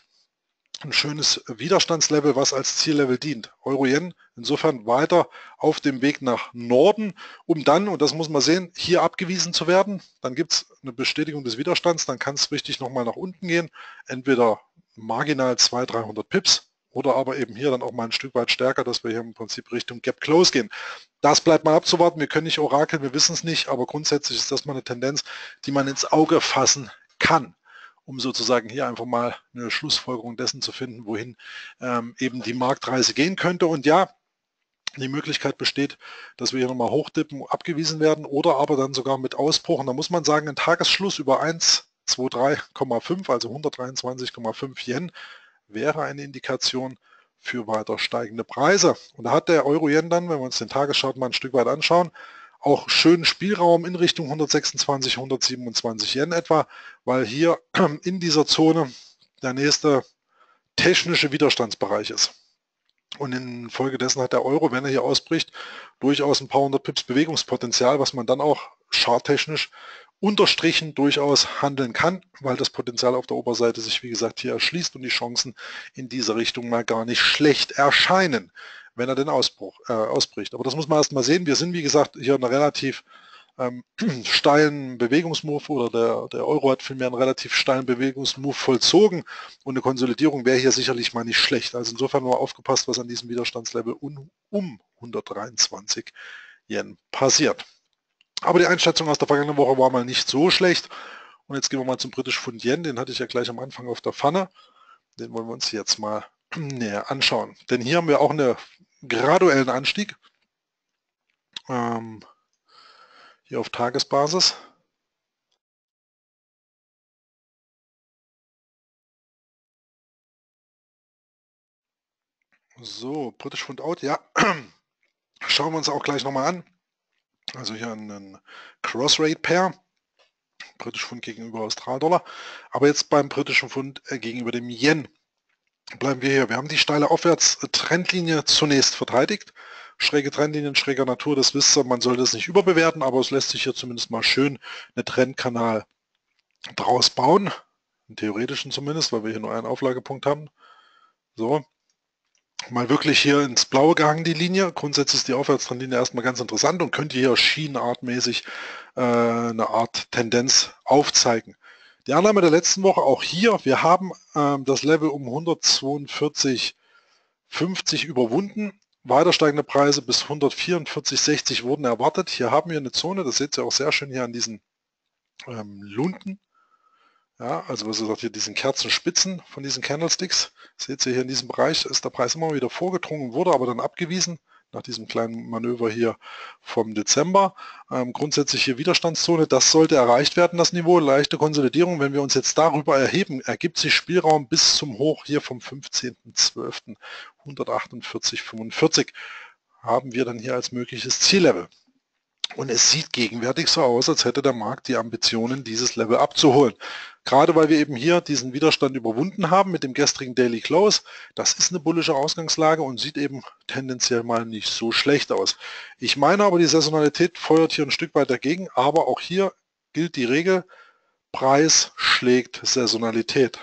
ein schönes Widerstandslevel, was als Ziellevel dient. Euro-Yen insofern weiter auf dem Weg nach Norden, um dann, und das muss man sehen, hier abgewiesen zu werden. Dann gibt es eine Bestätigung des Widerstands, dann kann es richtig nochmal nach unten gehen. Entweder marginal 200, 300 Pips oder aber eben hier dann auch mal ein Stück weit stärker, dass wir hier im Prinzip Richtung Gap Close gehen. Das bleibt mal abzuwarten. Wir können nicht orakeln, wir wissen es nicht, aber grundsätzlich ist das mal eine Tendenz, die man ins Auge fassen kann, um sozusagen hier einfach mal eine Schlussfolgerung dessen zu finden, wohin eben die Marktreise gehen könnte. Und ja, die Möglichkeit besteht, dass wir hier nochmal hochdippen, abgewiesen werden oder aber dann sogar mit Ausbruchen. Da muss man sagen, ein Tagesschluss über 123,5, also 123,5 Yen, wäre eine Indikation für weiter steigende Preise. Und da hat der Euro-Yen dann, wenn wir uns den Tageschart mal ein Stück weit anschauen, auch schönen Spielraum in Richtung 126, 127 Yen etwa, weil hier in dieser Zone der nächste technische Widerstandsbereich ist. Und infolgedessen hat der Euro, wenn er hier ausbricht, durchaus ein paar hundert Pips Bewegungspotenzial, was man dann auch charttechnisch unterstrichen durchaus handeln kann, weil das Potenzial auf der Oberseite sich wie gesagt hier erschließt und die Chancen in diese Richtung mal gar nicht schlecht erscheinen, wenn er den ausbricht. Aber das muss man erstmal sehen. Wir sind, wie gesagt, hier in einer relativ steilen Bewegungsmove, oder der Euro hat vielmehr einen relativ steilen Bewegungsmove vollzogen, und eine Konsolidierung wäre hier sicherlich mal nicht schlecht. Also insofern mal aufgepasst, was an diesem Widerstandslevel um 123 Yen passiert. Aber die Einschätzung aus der vergangenen Woche war mal nicht so schlecht. Und jetzt gehen wir mal zum britischen Pfund Yen, den hatte ich ja gleich am Anfang auf der Pfanne. Den wollen wir uns jetzt mal näher anschauen. Denn hier haben wir auch einen graduellen Anstieg. Hier auf Tagesbasis. So, britisch Pfund AUD, ja. Schauen wir uns auch gleich nochmal an. Also hier einen Cross-Rate-Pair. Britisch Pfund gegenüber Australdollar. Aber jetzt beim britischen Pfund gegenüber dem Yen. Bleiben wir hier. Wir haben die steile Aufwärts-Trendlinie zunächst verteidigt. Schräge Trendlinien, schräger Natur, das wisst ihr, man sollte es nicht überbewerten, aber es lässt sich hier zumindest mal schön einen Trendkanal draus bauen. Einen theoretischen zumindest, weil wir hier nur einen Auflagepunkt haben. So. Mal wirklich hier ins Blaue gehangen die Linie. Grundsätzlich ist die Aufwärtstrendlinie erstmal ganz interessant und könnt ihr hier schienenartmäßig eine Art Tendenz aufzeigen. Die Annahme der letzten Woche, auch hier, wir haben das Level um 142,50 überwunden. Weiter steigende Preise bis 144,60 wurden erwartet. Hier haben wir eine Zone, das seht ihr auch sehr schön hier an diesen Lunten. Ja, also was gesagt, hier diesen Kerzenspitzen von diesen Candlesticks. Seht ihr hier in diesem Bereich ist der Preis immer wieder vorgedrungen, wurde aber dann abgewiesen nach diesem kleinen Manöver hier vom Dezember. Grundsätzlich hier Widerstandszone, das sollte erreicht werden, das Niveau. Leichte Konsolidierung, wenn wir uns jetzt darüber erheben, ergibt sich Spielraum bis zum Hoch hier vom 15.12. 148,45 haben wir dann hier als mögliches Ziellevel. Und es sieht gegenwärtig so aus, als hätte der Markt die Ambitionen, dieses Level abzuholen. Gerade weil wir eben hier diesen Widerstand überwunden haben mit dem gestrigen Daily Close. Das ist eine bullische Ausgangslage und sieht eben tendenziell mal nicht so schlecht aus. Ich meine aber, die Saisonalität feuert hier ein Stück weit dagegen. Aber auch hier gilt die Regel, Preis schlägt Saisonalität.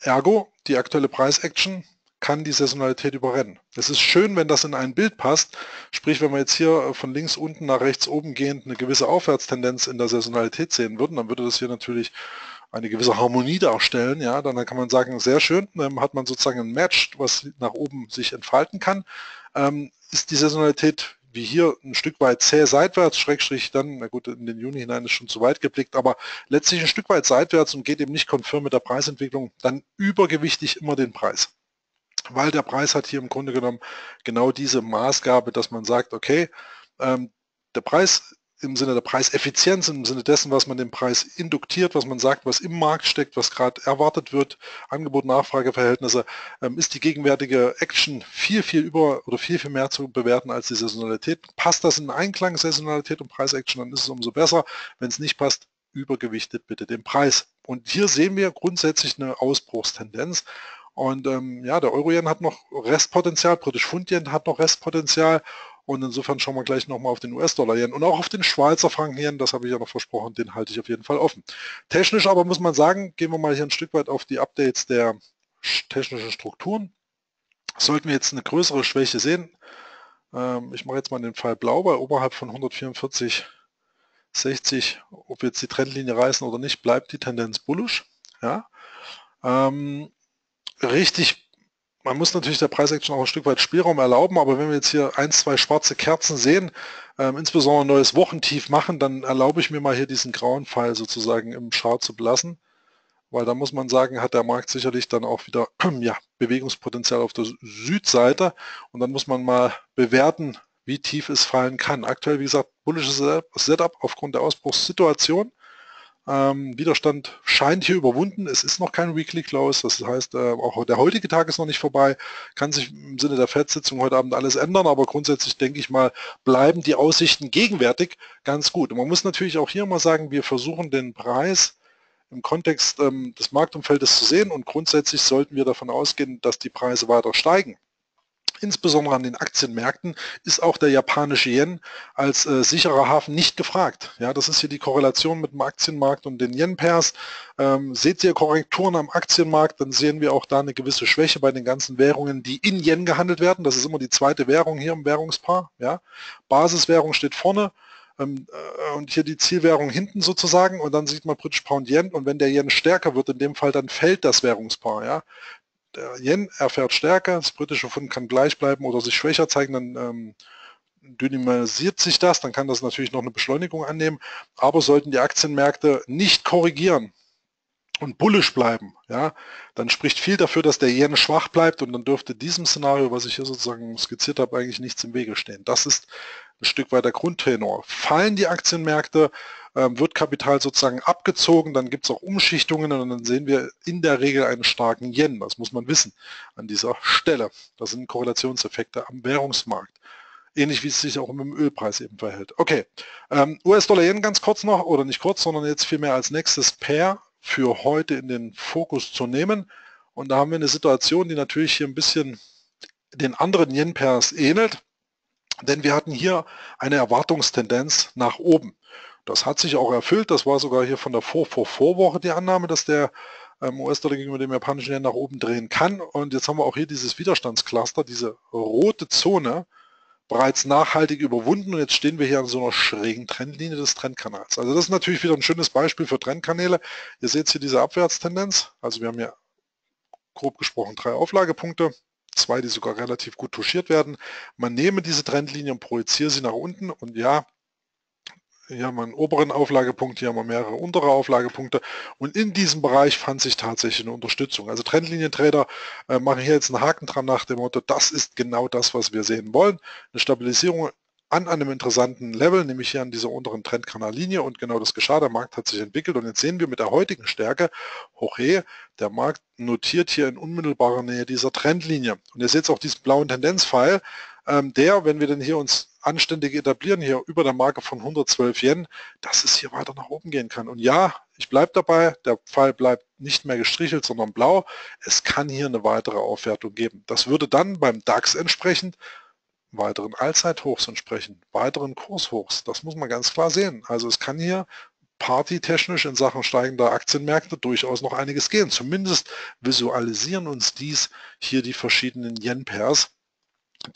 Ergo, die aktuelle Preisaction kann die Saisonalität überrennen. Es ist schön, wenn das in ein Bild passt, sprich wenn wir jetzt hier von links unten nach rechts oben gehend eine gewisse Aufwärtstendenz in der Saisonalität sehen würden, dann würde das hier natürlich eine gewisse Harmonie darstellen, ja, dann kann man sagen, sehr schön, dann hat man sozusagen ein Match, was nach oben sich entfalten kann. Ist die Saisonalität wie hier ein Stück weit zäh seitwärts, Schrägstrich dann, na gut, in den Juni hinein ist schon zu weit geblickt, aber letztlich ein Stück weit seitwärts und geht eben nicht konform mit der Preisentwicklung, dann übergewichtig immer den Preis. Weil der Preis hat hier im Grunde genommen genau diese Maßgabe, dass man sagt, okay, der Preis im Sinne der Preiseffizienz, im Sinne dessen, was man den Preis induktiert, was man sagt, was im Markt steckt, was gerade erwartet wird, Angebot-Nachfrage-Verhältnisse, ist die gegenwärtige Action viel mehr zu bewerten als die Saisonalität. Passt das in Einklang, Saisonalität und Preisaction, dann ist es umso besser. Wenn es nicht passt, übergewichtet bitte den Preis. Und hier sehen wir grundsätzlich eine Ausbruchstendenz. Und ja, der Euro-Yen hat noch Restpotenzial, britisch Pfund-Yen hat noch Restpotenzial, und insofern schauen wir gleich nochmal auf den US-Dollar-Yen und auch auf den Schweizer Franken-Yen, das habe ich ja noch versprochen, den halte ich auf jeden Fall offen. Technisch aber muss man sagen, gehen wir mal hier ein Stück weit auf die Updates der technischen Strukturen. Sollten wir jetzt eine größere Schwäche sehen, ich mache jetzt mal den Pfeil blau bei oberhalb von 144,60, ob wir jetzt die Trendlinie reißen oder nicht, bleibt die Tendenz bullisch. Ja. Richtig, man muss natürlich der Preisaction auch ein Stück weit Spielraum erlauben, aber wenn wir jetzt hier ein, zwei schwarze Kerzen sehen, insbesondere ein neues Wochentief machen, dann erlaube ich mir mal hier diesen grauen Pfeil sozusagen im Chart zu belassen, weil da muss man sagen, hat der Markt sicherlich dann auch wieder ja, Bewegungspotenzial auf der Südseite, und dann muss man mal bewerten, wie tief es fallen kann. Aktuell, wie gesagt, bullisches Setup aufgrund der Ausbruchssituation. Widerstand scheint hier überwunden, es ist noch kein Weekly Close, das heißt, auch der heutige Tag ist noch nicht vorbei, kann sich im Sinne der FED-Sitzung heute Abend alles ändern, aber grundsätzlich denke ich mal, bleiben die Aussichten gegenwärtig ganz gut. Und man muss natürlich auch hier mal sagen, wir versuchen den Preis im Kontext des Marktumfeldes zu sehen, und grundsätzlich sollten wir davon ausgehen, dass die Preise weiter steigen. Insbesondere an den Aktienmärkten ist auch der japanische Yen als sicherer Hafen nicht gefragt. Ja, das ist hier die Korrelation mit dem Aktienmarkt und den Yen-Pairs. Seht ihr Korrekturen am Aktienmarkt, dann sehen wir auch da eine gewisse Schwäche bei den ganzen Währungen, die in Yen gehandelt werden. Das ist immer die zweite Währung hier im Währungspaar. Ja. Basiswährung steht vorne. und hier die Zielwährung hinten sozusagen, und dann sieht man British Pound Yen, und wenn der Yen stärker wird, in dem Fall, dann fällt das Währungspaar. Ja? Der Yen erfährt Stärke, das britische Pfund kann gleich bleiben oder sich schwächer zeigen, dann dynamisiert sich das, dann kann das natürlich noch eine Beschleunigung annehmen, aber sollten die Aktienmärkte nicht korrigieren und bullisch bleiben, ja, dann spricht viel dafür, dass der Yen schwach bleibt, und dann dürfte diesem Szenario, was ich hier sozusagen skizziert habe, eigentlich nichts im Wege stehen. Das ist ein Stück weit der Grundtenor. Fallen die Aktienmärkte, wird Kapital sozusagen abgezogen, dann gibt es auch Umschichtungen, und dann sehen wir in der Regel einen starken Yen. Das muss man wissen an dieser Stelle. Das sind Korrelationseffekte am Währungsmarkt. Ähnlich wie es sich auch mit dem Ölpreis eben verhält. Okay, US-Dollar-Yen ganz kurz noch, oder nicht kurz, sondern jetzt vielmehr als nächstes Pair für heute in den Fokus zu nehmen. Und da haben wir eine Situation, die natürlich hier ein bisschen den anderen Yen-Pairs ähnelt, denn wir hatten hier eine Erwartungstendenz nach oben. Das hat sich auch erfüllt, das war sogar hier von der Vorwoche die Annahme, dass der US-Dollar gegenüber dem japanischen Yen nach oben drehen kann. Und jetzt haben wir auch hier dieses Widerstandscluster, diese rote Zone, bereits nachhaltig überwunden, und jetzt stehen wir hier an so einer schrägen Trendlinie des Trendkanals. Also das ist natürlich wieder ein schönes Beispiel für Trendkanäle. Ihr seht hier diese Abwärtstendenz, also wir haben hier grob gesprochen 3 Auflagepunkte, 2, die sogar relativ gut touchiert werden. Man nehme diese Trendlinie und projiziere sie nach unten, und ja, hier haben wir einen oberen Auflagepunkt, hier haben wir mehrere untere Auflagepunkte, und in diesem Bereich fand sich tatsächlich eine Unterstützung. Also Trendlinientrader machen hier jetzt einen Haken dran nach dem Motto, das ist genau das, was wir sehen wollen. Eine Stabilisierung an einem interessanten Level, nämlich hier an dieser unteren Trendkanallinie, und genau das geschah, der Markt hat sich entwickelt, und jetzt sehen wir mit der heutigen Stärke, hohe, der Markt notiert hier in unmittelbarer Nähe dieser Trendlinie. Und ihr seht auch diesen blauen Tendenzpfeil, der, wenn wir denn hier uns anständig etablieren, hier über der Marke von 112 Yen, dass es hier weiter nach oben gehen kann. Und ja, ich bleibe dabei, der Pfeil bleibt nicht mehr gestrichelt, sondern blau. Es kann hier eine weitere Aufwertung geben. Das würde dann beim DAX entsprechend weiteren Allzeithochs entsprechen, weiteren Kurshochs. Das muss man ganz klar sehen. Also es kann hier partytechnisch in Sachen steigender Aktienmärkte durchaus noch einiges gehen. Zumindest visualisieren uns dies hier die verschiedenen Yen-Pairs,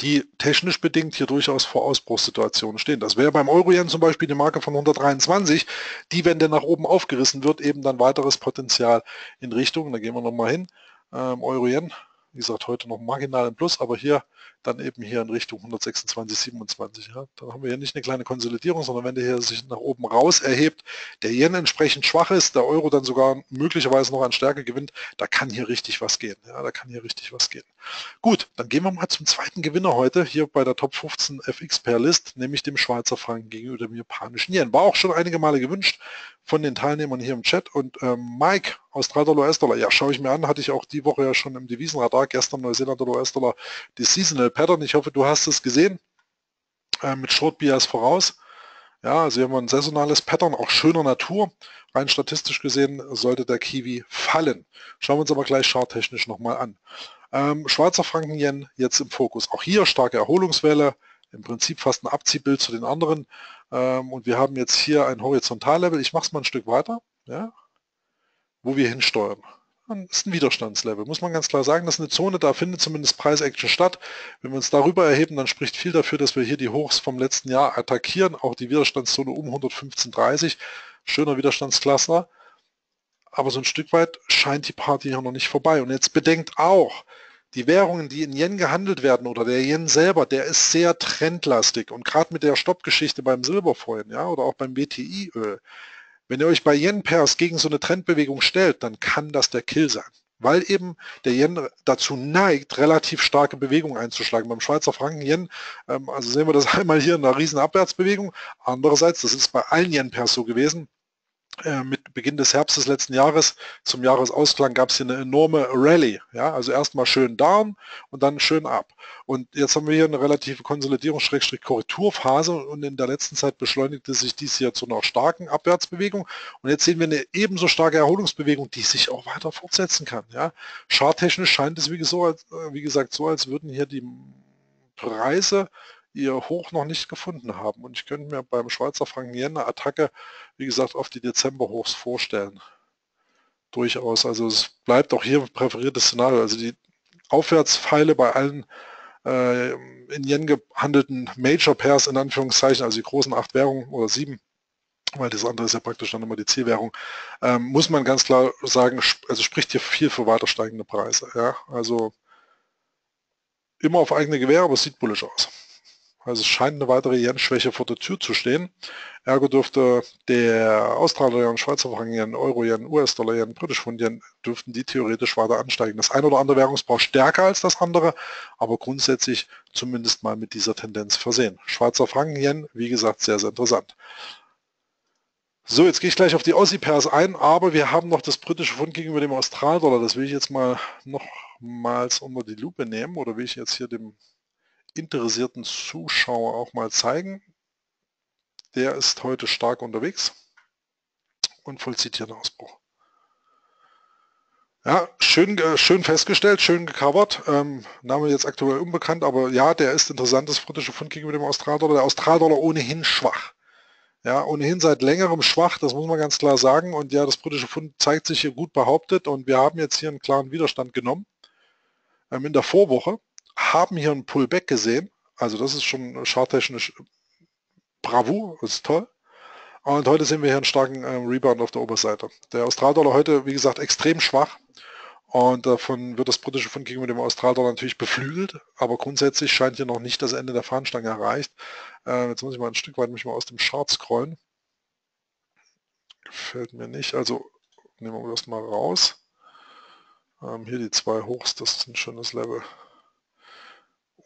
die technisch bedingt hier durchaus vor Ausbruchssituationen stehen. Das wäre beim Euro-Yen zum Beispiel die Marke von 123, die, wenn der nach oben aufgerissen wird, eben dann weiteres Potenzial in Richtung, da gehen wir nochmal hin, Euro-Yen, wie gesagt, heute noch marginal im Plus, aber hier dann eben hier in Richtung 126, 27. Ja, dann haben wir hier nicht eine kleine Konsolidierung, sondern wenn der hier sich nach oben raus erhebt, der Yen entsprechend schwach ist, der Euro dann sogar möglicherweise noch an Stärke gewinnt, da kann hier richtig was gehen. Ja, da kann hier richtig was gehen. Gut, dann gehen wir mal zum zweiten Gewinner heute, hier bei der Top 15 FX Pair List, nämlich dem Schweizer Franken gegenüber dem japanischen Yen. War auch schon einige Male gewünscht von den Teilnehmern hier im Chat, und Mike, Australdollar, US-Dollar, ja, schaue ich mir an, hatte ich auch die Woche ja schon im Devisenradar, gestern Neuseeland-Dollar, US-Dollar, die Seasonal Pattern, ich hoffe, du hast es gesehen, mit Short Bias voraus, ja, also hier haben wir ein saisonales Pattern, auch schöner Natur, rein statistisch gesehen sollte der Kiwi fallen, schauen wir uns aber gleich charttechnisch nochmal an. Schweizer Franken-Yen jetzt im Fokus, auch hier starke Erholungswelle, im Prinzip fast ein Abziehbild zu den anderen, und wir haben jetzt hier ein Horizontallevel, ich mache es mal ein Stück weiter, ja, wo wir hinsteuern. Das ist ein Widerstandslevel, muss man ganz klar sagen, das ist eine Zone, da findet zumindest Preis-Action statt. Wenn wir uns darüber erheben, dann spricht viel dafür, dass wir hier die Hochs vom letzten Jahr attackieren, auch die Widerstandszone um 115,30, schöner Widerstandscluster, aber so ein Stück weit scheint die Party hier noch nicht vorbei. Und jetzt bedenkt auch, die Währungen, die in Yen gehandelt werden, oder der Yen selber, der ist sehr trendlastig. Und gerade mit der Stoppgeschichte beim Silber vorhin, ja, oder auch beim WTI-Öl, wenn ihr euch bei Yen-Pairs gegen so eine Trendbewegung stellt, dann kann das der Kill sein, weil eben der Yen dazu neigt, relativ starke Bewegungen einzuschlagen. Beim Schweizer Franken-Yen, also sehen wir das einmal hier in einer riesen Abwärtsbewegung. Andererseits, das ist bei allen Yen-Pairs so gewesen, mit Beginn des Herbstes letzten Jahres, zum Jahresausklang gab es hier eine enorme Rallye. Ja? Also erstmal schön down und dann schön ab. Und jetzt haben wir hier eine relative Konsolidierungs-Korrekturphase, und in der letzten Zeit beschleunigte sich dies hier zu einer starken Abwärtsbewegung. Und jetzt sehen wir eine ebenso starke Erholungsbewegung, die sich auch weiter fortsetzen kann. Ja? Charttechnisch scheint es, wie gesagt, so, als würden hier die Preise ihr Hoch noch nicht gefunden haben, und ich könnte mir beim Schweizer Franken-Yen eine Attacke, wie gesagt, auf die Dezemberhochs vorstellen. Durchaus, also es bleibt auch hier ein präferiertes Szenario, also die Aufwärtspfeile bei allen in Yen gehandelten Major Pairs in Anführungszeichen, also die großen 8 Währungen oder 7, weil das andere ist ja praktisch dann immer die Zielwährung, muss man ganz klar sagen, also spricht hier viel für weiter steigende Preise. Ja? Also immer auf eigene Gewähr, aber es sieht bullisch aus. Also es scheint eine weitere Yen-Schwäche vor der Tür zu stehen. Ergo dürfte der Australier-Yen, Schweizer Franken-Yen, Euro-Yen, US-Dollar-Yen, Britisch-Pfund-Yen, dürften die theoretisch weiter ansteigen. Das ein oder andere Währungspaar stärker als das andere, aber grundsätzlich zumindest mal mit dieser Tendenz versehen. Schweizer Franken-Yen, wie gesagt, sehr, sehr interessant. So, jetzt gehe ich gleich auf die Aussie-Pairs ein, aber wir haben noch das britische Pfund gegenüber dem Australdollar. Das will ich jetzt mal nochmals unter die Lupe nehmen oder will ich jetzt hier dem interessierten Zuschauer auch mal zeigen. Der ist heute stark unterwegs und vollzieht hier einen Ausbruch. Ja, schön festgestellt, schön gecovert. Name jetzt aktuell unbekannt, aber ja, der ist interessant, das britische Pfund gegenüber dem Australdollar. Der Australdollar ohnehin schwach. Ja, ohnehin seit längerem schwach, das muss man ganz klar sagen. Und ja, das britische Pfund zeigt sich hier gut behauptet und wir haben jetzt hier einen klaren Widerstand genommen in der Vorwoche. Haben hier ein Pullback gesehen, also das ist schon charttechnisch Bravour, ist toll. Und heute sehen wir hier einen starken Rebound auf der Oberseite. Der Australdollar heute, wie gesagt, extrem schwach und davon wird das britische Pfund gegenüber dem Australdollar natürlich beflügelt, aber grundsätzlich scheint hier noch nicht das Ende der Fahnenstange erreicht. Jetzt muss ich mal ein Stück weit mich mal aus dem Chart scrollen. Gefällt mir nicht, also nehmen wir das mal raus. Hier die 2 Hochs, das ist ein schönes Level.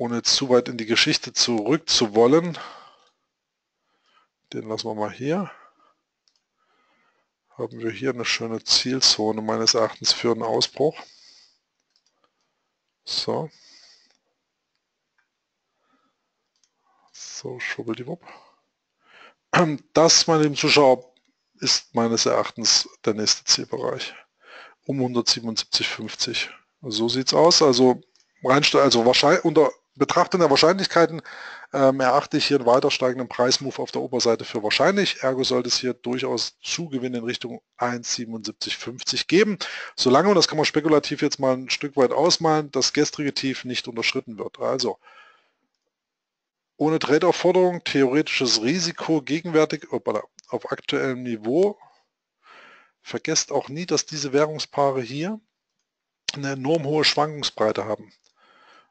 Ohne zu weit in die Geschichte zurück zu wollen, den lassen wir mal hier, haben wir hier eine schöne Zielzone meines Erachtens für einen Ausbruch. So, schwuppeldiwupp. Das, meine lieben Zuschauer, ist meines Erachtens der nächste Zielbereich, um 177,50. So sieht's aus, also wahrscheinlich unter Betrachtung der Wahrscheinlichkeiten erachte ich hier einen weiter steigenden Preismove auf der Oberseite für wahrscheinlich. Ergo sollte es hier durchaus Zugewinn in Richtung 1,7750 geben, solange, und das kann man spekulativ jetzt mal ein Stück weit ausmalen, das gestrige Tief nicht unterschritten wird. Also ohne Trade-Aufforderung, theoretisches Risiko gegenwärtig auf aktuellem Niveau. Vergesst auch nie, dass diese Währungspaare hier eine enorm hohe Schwankungsbreite haben.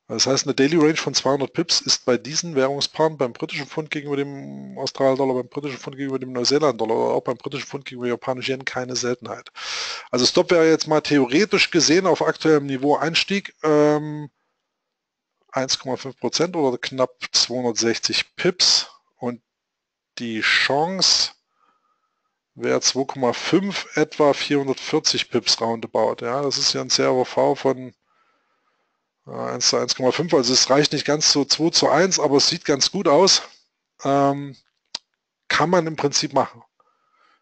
Das heißt, eine Daily Range von 200 Pips ist bei diesen Währungspaaren, beim britischen Pfund gegenüber dem Australdollar, beim britischen Pfund gegenüber dem Neuseeland-Dollar oder auch beim britischen Pfund gegenüber japanischen Yen keine Seltenheit. Also Stop wäre jetzt mal theoretisch gesehen auf aktuellem Niveau Einstieg 1,5% oder knapp 260 Pips und die Chance wäre 2,5, etwa 440 Pips roundabout. Ja, das ist ja ein CRV von 1 zu 1,5, also es reicht nicht ganz zu 2 zu 1, aber es sieht ganz gut aus. Kann man im Prinzip machen.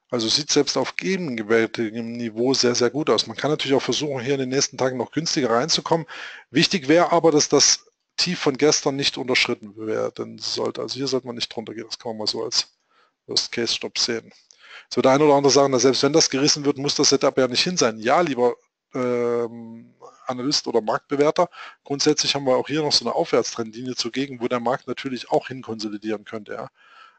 Also sieht selbst auf gegenwärtigem Niveau sehr, sehr gut aus. Man kann natürlich auch versuchen, hier in den nächsten Tagen noch günstiger reinzukommen. Wichtig wäre aber, dass das Tief von gestern nicht unterschritten werden sollte. Also hier sollte man nicht drunter gehen, das kann man mal so als Worst-Case-Stop sehen. Es wird der eine oder andere sagen, dass selbst wenn das gerissen wird, muss das Setup ja nicht hin sein. Ja, lieber Analyst oder Marktbewerter, grundsätzlich haben wir auch hier noch so eine Aufwärtstrendlinie zugegen, wo der Markt natürlich auch hin konsolidieren könnte. Ja.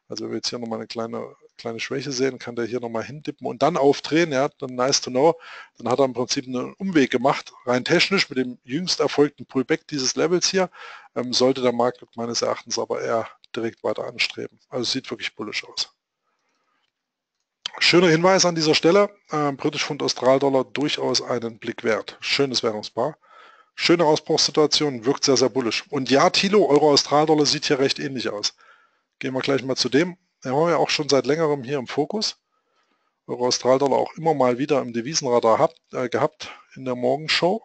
Also wenn wir jetzt hier nochmal eine kleine Schwäche sehen, kann der hier nochmal hindippen und dann aufdrehen, ja, dann nice to know. Dann hat er im Prinzip einen Umweg gemacht, rein technisch mit dem jüngst erfolgten Pullback dieses Levels hier, sollte der Markt meines Erachtens aber eher direkt weiter anstreben. Also es sieht wirklich bullisch aus. Schöner Hinweis an dieser Stelle, britisch Pfund Australdollar durchaus einen Blick wert. Schönes Währungspaar, schöne Ausbruchssituation, wirkt sehr, sehr bullisch. Und ja, Tilo, Euro Australdollar sieht hier recht ähnlich aus. Gehen wir gleich mal zu dem, den haben wir ja auch schon seit längerem hier im Fokus. Euro Australdollar auch immer mal wieder im Devisenradar gehabt in der Morgenshow.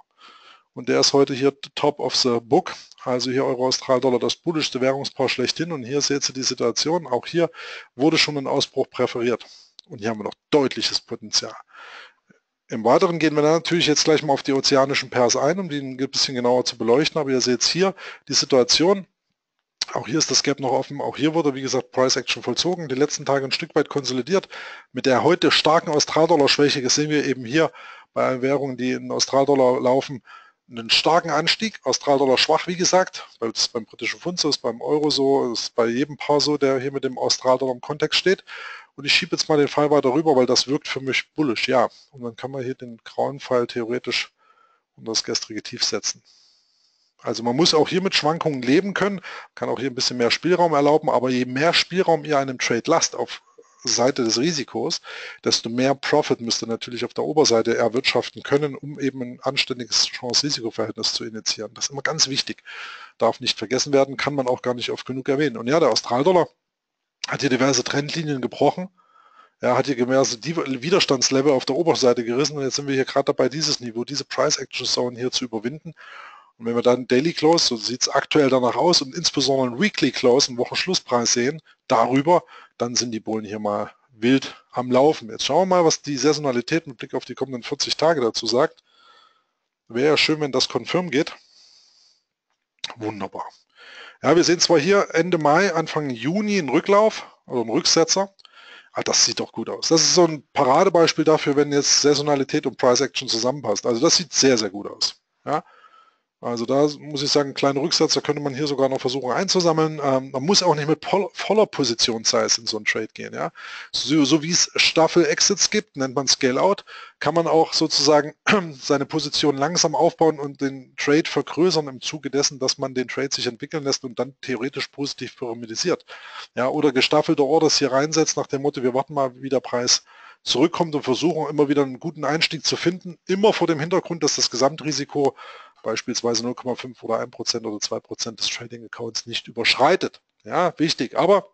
Und der ist heute hier top of the book, also hier Euro Australdollar das bullischste Währungspaar schlechthin. Und hier seht ihr die Situation, auch hier wurde schon ein Ausbruch präferiert. Und hier haben wir noch deutliches Potenzial. Im Weiteren gehen wir dann natürlich jetzt gleich mal auf die ozeanischen Pairs ein, um die ein bisschen genauer zu beleuchten. Aber ihr seht hier die Situation. Auch hier ist das Gap noch offen. Auch hier wurde, wie gesagt, Price Action vollzogen. Die letzten Tage ein Stück weit konsolidiert. Mit der heute starken Australdollar-Schwäche sehen wir eben hier bei Währungen, die in Australdollar laufen, einen starken Anstieg, Australdollar schwach, wie gesagt, weil es beim britischen Pfund so ist, beim Euro so, ist bei jedem Paar so, der hier mit dem Australdollar im Kontext steht. Und ich schiebe jetzt mal den Fall weiter rüber, weil das wirkt für mich bullisch, ja. Und dann kann man hier den grauen Pfeil theoretisch um das gestrige Tief setzen. Also man muss auch hier mit Schwankungen leben können, kann auch hier ein bisschen mehr Spielraum erlauben, aber je mehr Spielraum ihr einem Trade lasst auf Seite des Risikos, desto mehr Profit müsst ihr natürlich auf der Oberseite erwirtschaften können, um eben ein anständiges Chance-Risiko-Verhältnis zu initiieren. Das ist immer ganz wichtig, darf nicht vergessen werden, kann man auch gar nicht oft genug erwähnen. Und ja, der Australdollar hat hier diverse Trendlinien gebrochen, er hat hier diverse Widerstandslevel auf der Oberseite gerissen und jetzt sind wir hier gerade dabei, dieses Niveau, diese Price-Action-Zone hier zu überwinden. Und wenn wir dann Daily Close, so sieht es aktuell danach aus, und insbesondere ein Weekly Close, einen Wochenschlusspreis sehen, darüber, dann sind die Bullen hier mal wild am Laufen. Jetzt schauen wir mal, was die Saisonalität mit Blick auf die kommenden 40 Tage dazu sagt. Wäre ja schön, wenn das confirm geht. Wunderbar. Ja, wir sehen zwar hier Ende Mai, Anfang Juni einen Rücklauf, also einen Rücksetzer. Ah, das sieht doch gut aus. Das ist so ein Paradebeispiel dafür, wenn jetzt Saisonalität und Price Action zusammenpasst. Also das sieht sehr, sehr gut aus. Ja. Also da muss ich sagen, einen kleinen Rücksatz, da könnte man hier sogar noch versuchen einzusammeln. Man muss auch nicht mit voller Position-Size in so einen Trade gehen. Ja? So wie es Staffel-Exits gibt, nennt man Scale-Out, kann man auch sozusagen seine Position langsam aufbauen und den Trade vergrößern im Zuge dessen, dass man den Trade sich entwickeln lässt und dann theoretisch positiv pyramidisiert. Ja? Oder gestaffelte Orders hier reinsetzt nach dem Motto, wir warten mal, wie der Preis zurückkommt und versuchen immer wieder einen guten Einstieg zu finden, immer vor dem Hintergrund, dass das Gesamtrisiko beispielsweise 0,5 oder 1% oder 2% des Trading-Accounts nicht überschreitet. Ja, wichtig. Aber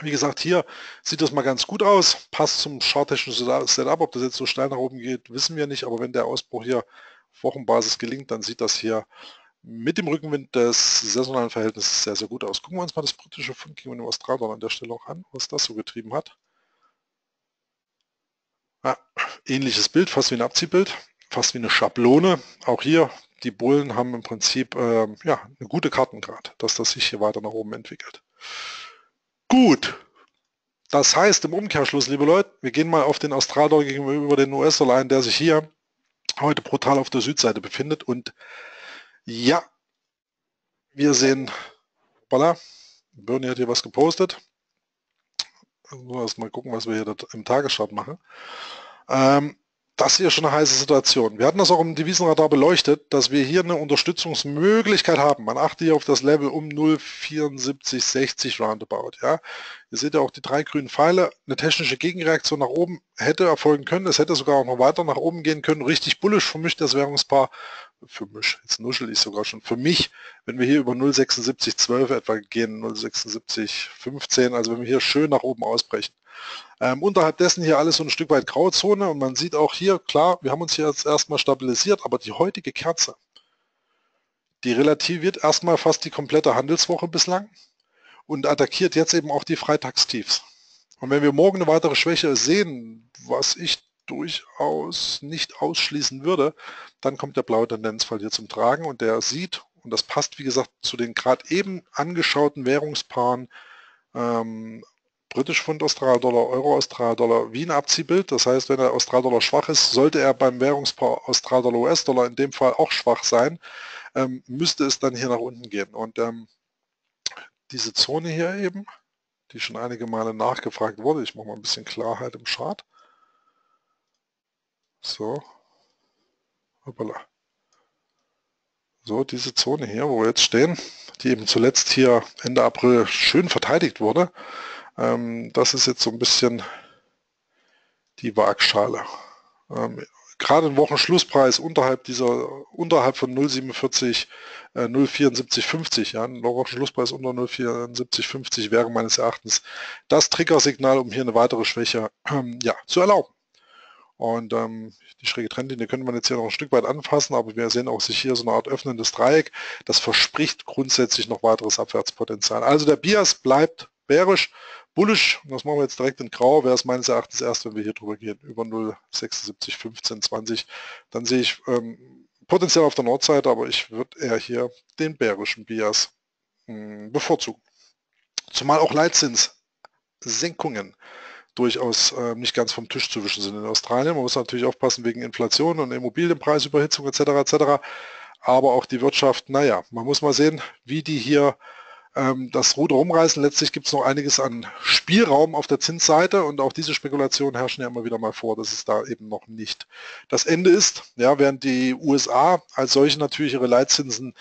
wie gesagt, hier sieht das mal ganz gut aus. Passt zum charttechnischen Setup. Ob das jetzt so steil nach oben geht, wissen wir nicht. Aber wenn der Ausbruch hier auf Wochenbasis gelingt, dann sieht das hier mit dem Rückenwind des saisonalen Verhältnisses sehr, sehr gut aus. Gucken wir uns mal das britische Pfund gegenüber dem Australdollar an der Stelle auch an, was das so getrieben hat. Ja, ähnliches Bild, fast wie ein Abziehbild, fast wie eine Schablone. Auch hier die Bullen haben im Prinzip ja, eine gute Kartengrad, dass das sich hier weiter nach oben entwickelt. Gut, das heißt im Umkehrschluss, liebe Leute, wir gehen mal auf den Australdollar gegenüber den US-Dollar ein, der sich hier heute brutal auf der Südseite befindet. Und ja, wir sehen, voilà, Bernie hat hier was gepostet. Also erstmal gucken, was wir hier im Tagesstart machen. Das hier ist schon eine heiße Situation. Wir hatten das auch im Devisenradar beleuchtet, dass wir hier eine Unterstützungsmöglichkeit haben. Man achte hier auf das Level um 0,7460 roundabout. Ja. Ihr seht ja auch die drei grünen Pfeile. Eine technische Gegenreaktion nach oben hätte erfolgen können. Es hätte sogar auch noch weiter nach oben gehen können. Richtig bullisch für mich das Währungspaar. Für mich, jetzt nuschel ich sogar schon. Für mich, wenn wir hier über 0,7612 etwa gehen, 0,7615, also wenn wir hier schön nach oben ausbrechen. Unterhalb dessen hier alles so ein Stück weit Grauzone und man sieht auch hier, klar, wir haben uns hier jetzt erstmal stabilisiert, aber die heutige Kerze, die relativiert erstmal fast die komplette Handelswoche bislang und attackiert jetzt eben auch die Freitagstiefs. Und wenn wir morgen eine weitere Schwäche sehen, was ich durchaus nicht ausschließen würde, dann kommt der blaue Tendenzfall hier zum Tragen und der sieht, und das passt wie gesagt zu den gerade eben angeschauten Währungspaaren, britisch Pfund Australdollar, Euro Australdollar, wie ein Abziehbild. Das heißt, wenn der Australdollar schwach ist, sollte er beim Währungspaar Australdollar US-Dollar in dem Fall auch schwach sein, müsste es dann hier nach unten gehen. Und diese Zone hier eben, die schon einige Male nachgefragt wurde, ich mache mal ein bisschen Klarheit im Chart. So, hoppala. So, diese Zone hier, wo wir jetzt stehen, die eben zuletzt hier Ende April schön verteidigt wurde, das ist jetzt so ein bisschen die Waagschale. Gerade ein Wochenschlusspreis unterhalb von 0,7450, ja, ein Wochenschlusspreis unter 0,7450 wäre meines Erachtens das Triggersignal, um hier eine weitere Schwäche ja, zu erlauben. Und die schräge Trendlinie könnte man jetzt hier noch ein Stück weit anfassen, aber wir sehen auch sich hier so eine Art öffnendes Dreieck. Das verspricht grundsätzlich noch weiteres Abwärtspotenzial. Also der Bias bleibt bärisch, bullisch. Und das machen wir jetzt direkt in Grau. Wäre es meines Erachtens erst, wenn wir hier drüber gehen, über 0,76, 15, 20. Dann sehe ich potenziell auf der Nordseite, aber ich würde eher hier den bärischen Bias bevorzugen. Zumal auch Leitzinssenkungen durchaus nicht ganz vom Tisch zu wischen sind in Australien. Man muss natürlich aufpassen wegen Inflation und Immobilienpreisüberhitzung etc. etc. aber auch die Wirtschaft, naja, man muss mal sehen, wie die hier das Ruder rumreißen. Letztlich gibt es noch einiges an Spielraum auf der Zinsseite und auch diese Spekulationen herrschen ja immer wieder mal vor, dass es da eben noch nicht das Ende ist. Ja, während die USA als solche natürlich ihre Leitzinsen,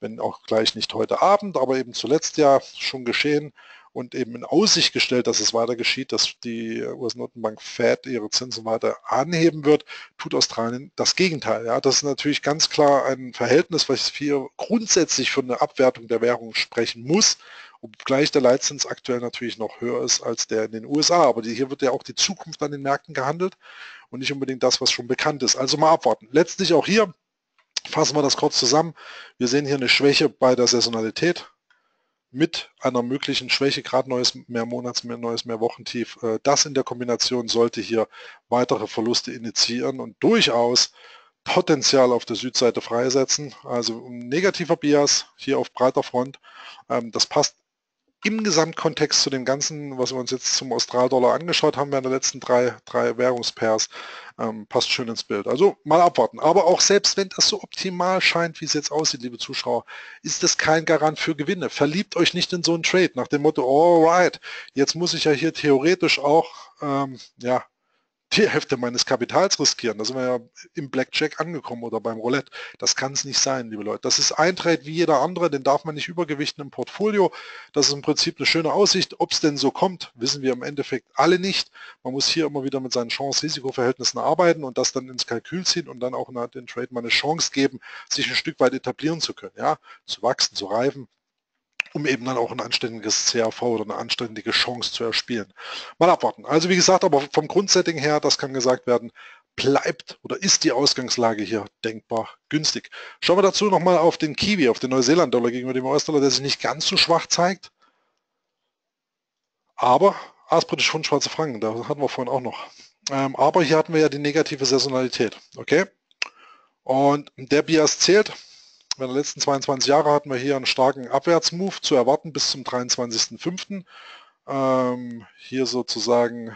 wenn auch gleich nicht heute Abend, aber eben zuletzt ja schon geschehen und eben in Aussicht gestellt, dass es weiter geschieht, dass die US-Notenbank Fed ihre Zinsen weiter anheben wird, tut Australien das Gegenteil. Ja, das ist natürlich ganz klar ein Verhältnis, was hier grundsätzlich für eine Abwertung der Währung sprechen muss, obgleich der Leitzins aktuell natürlich noch höher ist als der in den USA. Aber hier wird ja auch die Zukunft an den Märkten gehandelt und nicht unbedingt das, was schon bekannt ist. Also mal abwarten. Letztlich auch hier fassen wir das kurz zusammen. Wir sehen hier eine Schwäche bei der Saisonalität mit einer möglichen Schwäche, gerade neues Mehrmonats-, neues Mehrwochentief. Das in der Kombination sollte hier weitere Verluste initiieren und durchaus Potenzial auf der Südseite freisetzen. Also ein negativer Bias hier auf breiter Front. Das passt im Gesamtkontext zu dem Ganzen, was wir uns jetzt zum Australdollar angeschaut haben, während der letzten drei Währungspairs, passt schön ins Bild. Also mal abwarten. Aber auch selbst wenn das so optimal scheint, wie es jetzt aussieht, liebe Zuschauer, ist das kein Garant für Gewinne. Verliebt euch nicht in so einen Trade nach dem Motto, alright, jetzt muss ich ja hier theoretisch auch die Hälfte meines Kapitals riskieren. Da sind wir ja im Blackjack angekommen oder beim Roulette. Das kann es nicht sein, liebe Leute. Das ist ein Trade wie jeder andere, den darf man nicht übergewichten im Portfolio. Das ist im Prinzip eine schöne Aussicht. Ob es denn so kommt, wissen wir im Endeffekt alle nicht. Man muss hier immer wieder mit seinen Chance-Risiko-Verhältnissen arbeiten und das dann ins Kalkül ziehen und dann auch den Trade mal eine Chance geben, sich ein Stück weit etablieren zu können, ja, zu wachsen, zu reifen, um eben dann auch ein anständiges CAV oder eine anständige Chance zu erspielen. Mal abwarten. Also wie gesagt, aber vom Grundsetting her, das kann gesagt werden, bleibt oder ist die Ausgangslage hier denkbar günstig. Schauen wir dazu nochmal auf den Kiwi, auf den Neuseeland-Dollar gegenüber dem US-Dollar, der sich nicht ganz so schwach zeigt. Aber, britische Pfund, schwarze Franken, da hatten wir vorhin auch noch. Aber hier hatten wir ja die negative Saisonalität, okay? Und der Bias zählt. In den letzten 22 Jahren hatten wir hier einen starken Abwärtsmove zu erwarten bis zum 23.05. Hier sozusagen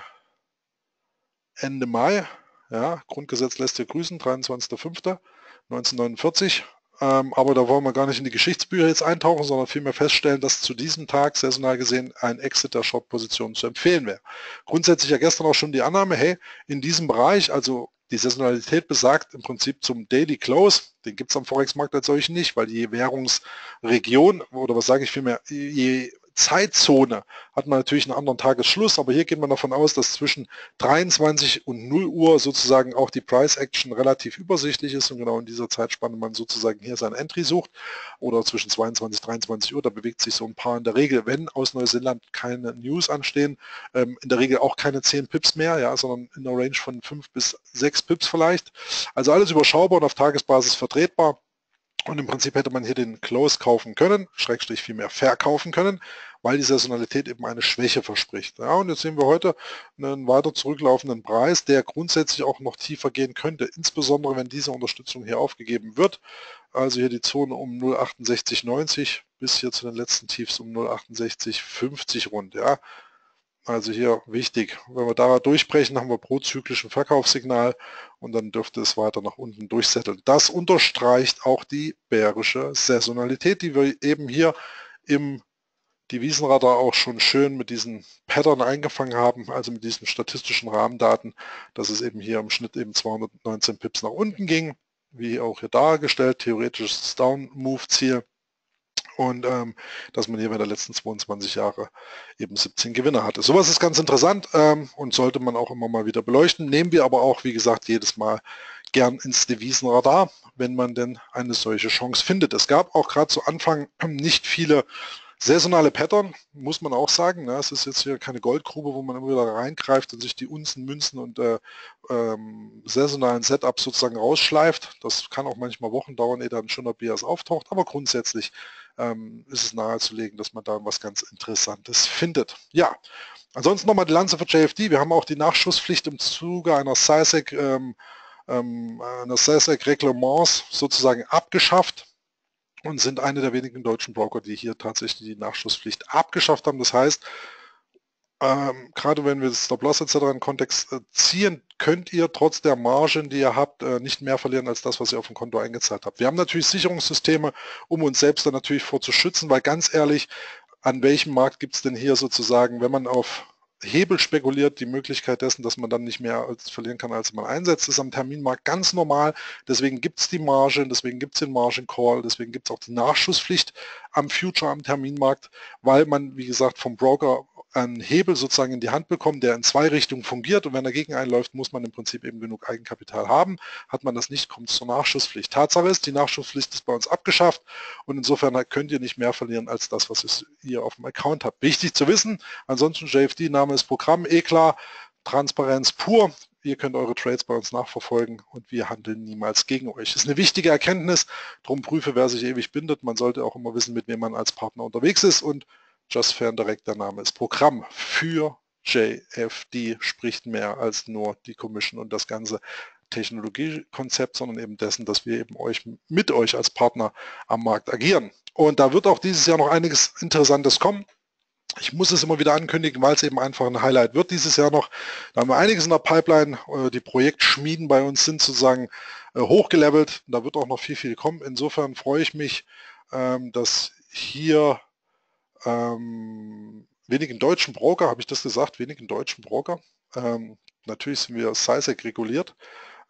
Ende Mai. Ja, Grundgesetz lässt hier grüßen, 23.05.1949. Aber da wollen wir gar nicht in die Geschichtsbücher jetzt eintauchen, sondern vielmehr feststellen, dass zu diesem Tag saisonal gesehen ein Exit der Short-Position zu empfehlen wäre. Grundsätzlich ja gestern auch schon die Annahme, hey, in diesem Bereich, also die Saisonalität besagt im Prinzip zum Daily Close, den gibt es am Forex-Markt als solchen nicht, weil je Währungsregion oder was sage ich vielmehr, je Zeitzone hat man natürlich einen anderen Tagesschluss, aber hier geht man davon aus, dass zwischen 23 und 0 Uhr sozusagen auch die Price Action relativ übersichtlich ist und genau in dieser Zeitspanne man sozusagen hier sein Entry sucht oder zwischen 22 und 23 Uhr, da bewegt sich so ein Paar in der Regel, wenn aus Neuseeland keine News anstehen, in der Regel auch keine 10 Pips mehr, ja, sondern in der Range von 5 bis 6 Pips vielleicht, also alles überschaubar und auf Tagesbasis vertretbar. Und im Prinzip hätte man hier den Close kaufen können, Schrägstrich vielmehr verkaufen können, weil die Saisonalität eben eine Schwäche verspricht. Ja, und jetzt sehen wir heute einen weiter zurücklaufenden Preis, der grundsätzlich auch noch tiefer gehen könnte, insbesondere wenn diese Unterstützung hier aufgegeben wird. Also hier die Zone um 0,6890 bis hier zu den letzten Tiefs um 0,6850 rund. Ja. Also hier wichtig, wenn wir da durchbrechen, haben wir prozyklischen Verkaufssignal und dann dürfte es weiter nach unten durchsetteln. Das unterstreicht auch die bärische Saisonalität, die wir eben hier im Devisenradar auch schon schön mit diesen Pattern eingefangen haben, also mit diesen statistischen Rahmendaten, dass es eben hier im Schnitt eben 219 Pips nach unten ging, wie auch hier dargestellt, theoretisches Down-Move-Ziel. Und dass man hier bei der letzten 22 Jahre eben 17 Gewinner hatte. Sowas ist ganz interessant und sollte man auch immer mal wieder beleuchten. Nehmen wir aber auch, wie gesagt, jedes Mal gern ins Devisenradar, wenn man denn eine solche Chance findet. Es gab auch gerade zu Anfang nicht viele saisonale Pattern, muss man auch sagen. Es ist jetzt hier keine Goldgrube, wo man immer wieder reingreift und sich die Unzen, Münzen und saisonalen Setups sozusagen rausschleift. Das kann auch manchmal Wochen dauern, ehe da ein schöner Bias auftaucht, aber grundsätzlich ist es nahezulegen, dass man da was ganz Interessantes findet. Ja, ansonsten nochmal die Lanze für JFD. Wir haben auch die Nachschusspflicht im Zuge einer SASEC-Reglements sozusagen abgeschafft und sind eine der wenigen deutschen Broker, die hier tatsächlich die Nachschusspflicht abgeschafft haben. Das heißt, gerade wenn wir Stop-Loss etc. in Kontext ziehen, könnt ihr trotz der Margen, die ihr habt, nicht mehr verlieren als das, was ihr auf dem Konto eingezahlt habt. Wir haben natürlich Sicherungssysteme, um uns selbst dann natürlich vorzuschützen, weil ganz ehrlich, an welchem Markt gibt es denn hier sozusagen, wenn man auf Hebel spekuliert, die Möglichkeit dessen, dass man dann nicht mehr verlieren kann, als man einsetzt, ist am Terminmarkt ganz normal. Deswegen gibt es die Margen, deswegen gibt es den Margin Call, deswegen gibt es auch die Nachschusspflicht am Future, am Terminmarkt, weil man, wie gesagt, vom Broker einen Hebel sozusagen in die Hand bekommt, der in zwei Richtungen fungiert, und wenn er gegen einläuft, muss man im Prinzip eben genug Eigenkapital haben. Hat man das nicht, kommt es zur Nachschusspflicht. Tatsache ist, die Nachschusspflicht ist bei uns abgeschafft und insofern könnt ihr nicht mehr verlieren als das, was ihr auf dem Account habt. Wichtig zu wissen, ansonsten JFD, Name ist Programm, klar, Transparenz pur. Ihr könnt eure Trades bei uns nachverfolgen und wir handeln niemals gegen euch. Das ist eine wichtige Erkenntnis, darum prüfe, wer sich ewig bindet. Man sollte auch immer wissen, mit wem man als Partner unterwegs ist, und JustFair and Direct, der Name ist Programm für JFD, spricht mehr als nur die Commission und das ganze Technologiekonzept, sondern eben dessen, dass wir eben euch mit euch als Partner am Markt agieren. Und da wird auch dieses Jahr noch einiges Interessantes kommen. Ich muss es immer wieder ankündigen, weil es eben einfach ein Highlight wird dieses Jahr noch. Da haben wir einiges in der Pipeline. Die Projektschmieden bei uns sind sozusagen hochgelevelt. Da wird auch noch viel, viel kommen. Insofern freue ich mich, dass hier wenigen deutschen Broker, habe ich das gesagt, wenigen deutschen Broker. Natürlich sind wir SciSec reguliert,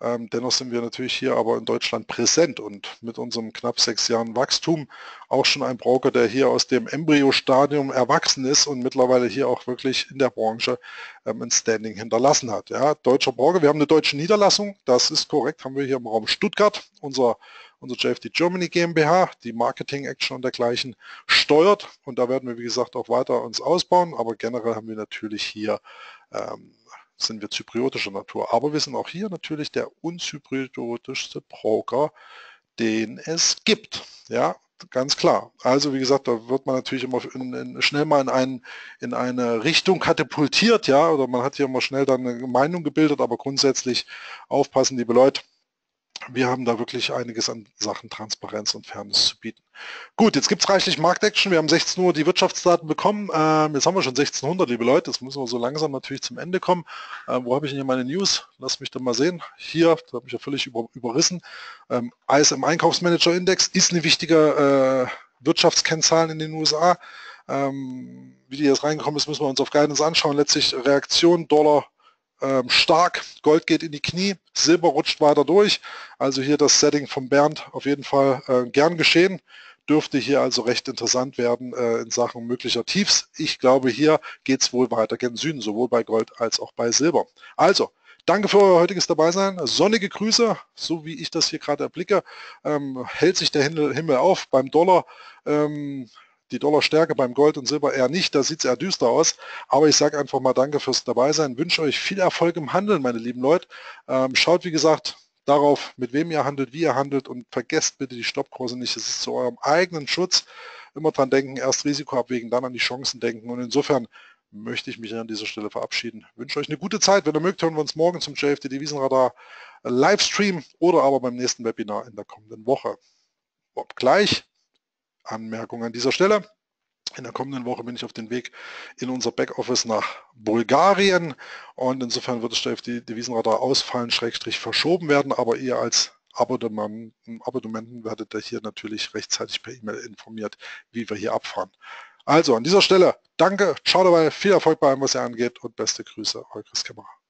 dennoch sind wir natürlich hier aber in Deutschland präsent und mit unserem knapp 6 Jahren Wachstum auch schon ein Broker, der hier aus dem Embryo-Stadium erwachsen ist und mittlerweile hier auch wirklich in der Branche ein Standing hinterlassen hat. Ja, deutscher Broker, wir haben eine deutsche Niederlassung, das ist korrekt, haben wir hier im Raum Stuttgart, unser JFD Germany GmbH, die Marketing Action und dergleichen steuert, und da werden wir, wie gesagt, auch weiter uns ausbauen, aber generell haben wir natürlich hier, sind wir zypriotischer Natur, aber wir sind auch hier natürlich der unzypriotischste Broker, den es gibt, ja, ganz klar. Also wie gesagt, da wird man natürlich immer schnell mal in eine Richtung katapultiert, ja, oder man hat hier immer schnell dann eine Meinung gebildet, aber grundsätzlich aufpassen, liebe Leute, wir haben da wirklich einiges an Sachen Transparenz und Fairness zu bieten. Gut, jetzt gibt es reichlich Marktaction. Wir haben 16 Uhr die Wirtschaftsdaten bekommen. Jetzt haben wir schon 1600, liebe Leute. Jetzt müssen wir so langsam natürlich zum Ende kommen. Wo habe ich denn hier meine News? Lass mich doch mal sehen. Hier, da habe ich ja völlig überrissen. ISM Einkaufsmanager-Index ist eine wichtige Wirtschaftskennzahl in den USA. Wie die jetzt reingekommen ist, müssen wir uns auf Guidance anschauen. Letztlich Reaktion, Dollar stark, Gold geht in die Knie, Silber rutscht weiter durch, also hier das Setting von Bernd auf jeden Fall gern geschehen, dürfte hier also recht interessant werden in Sachen möglicher Tiefs. Ich glaube, hier geht es wohl weiter gen Süden, sowohl bei Gold als auch bei Silber. Also, danke für euer heutiges Dabeisein, sonnige Grüße, so wie ich das hier gerade erblicke, hält sich der Himmel auf beim Dollar, die Dollarstärke beim Gold und Silber eher nicht, da sieht es eher düster aus. Aber ich sage einfach mal danke fürs Dabeisein, wünsche euch viel Erfolg im Handeln, meine lieben Leute. Schaut, wie gesagt, darauf, mit wem ihr handelt, wie ihr handelt, und vergesst bitte die Stoppkurse nicht. Es ist zu eurem eigenen Schutz. Immer dran denken, erst Risiko abwägen, dann an die Chancen denken. Und insofern möchte ich mich an dieser Stelle verabschieden. Wünsche euch eine gute Zeit. Wenn ihr mögt, hören wir uns morgen zum JFD Devisenradar Livestream oder aber beim nächsten Webinar in der kommenden Woche. Obgleich, Anmerkung an dieser Stelle: in der kommenden Woche bin ich auf dem Weg in unser Backoffice nach Bulgarien und insofern wird das JFD Devisenradar ausfallen, / verschoben werden, aber ihr als Abonnenten werdet da hier natürlich rechtzeitig per E-Mail informiert, wie wir hier abfahren. Also an dieser Stelle, danke, ciao dabei, viel Erfolg bei allem, was ihr angeht, und beste Grüße, euer Chris Kämmerer.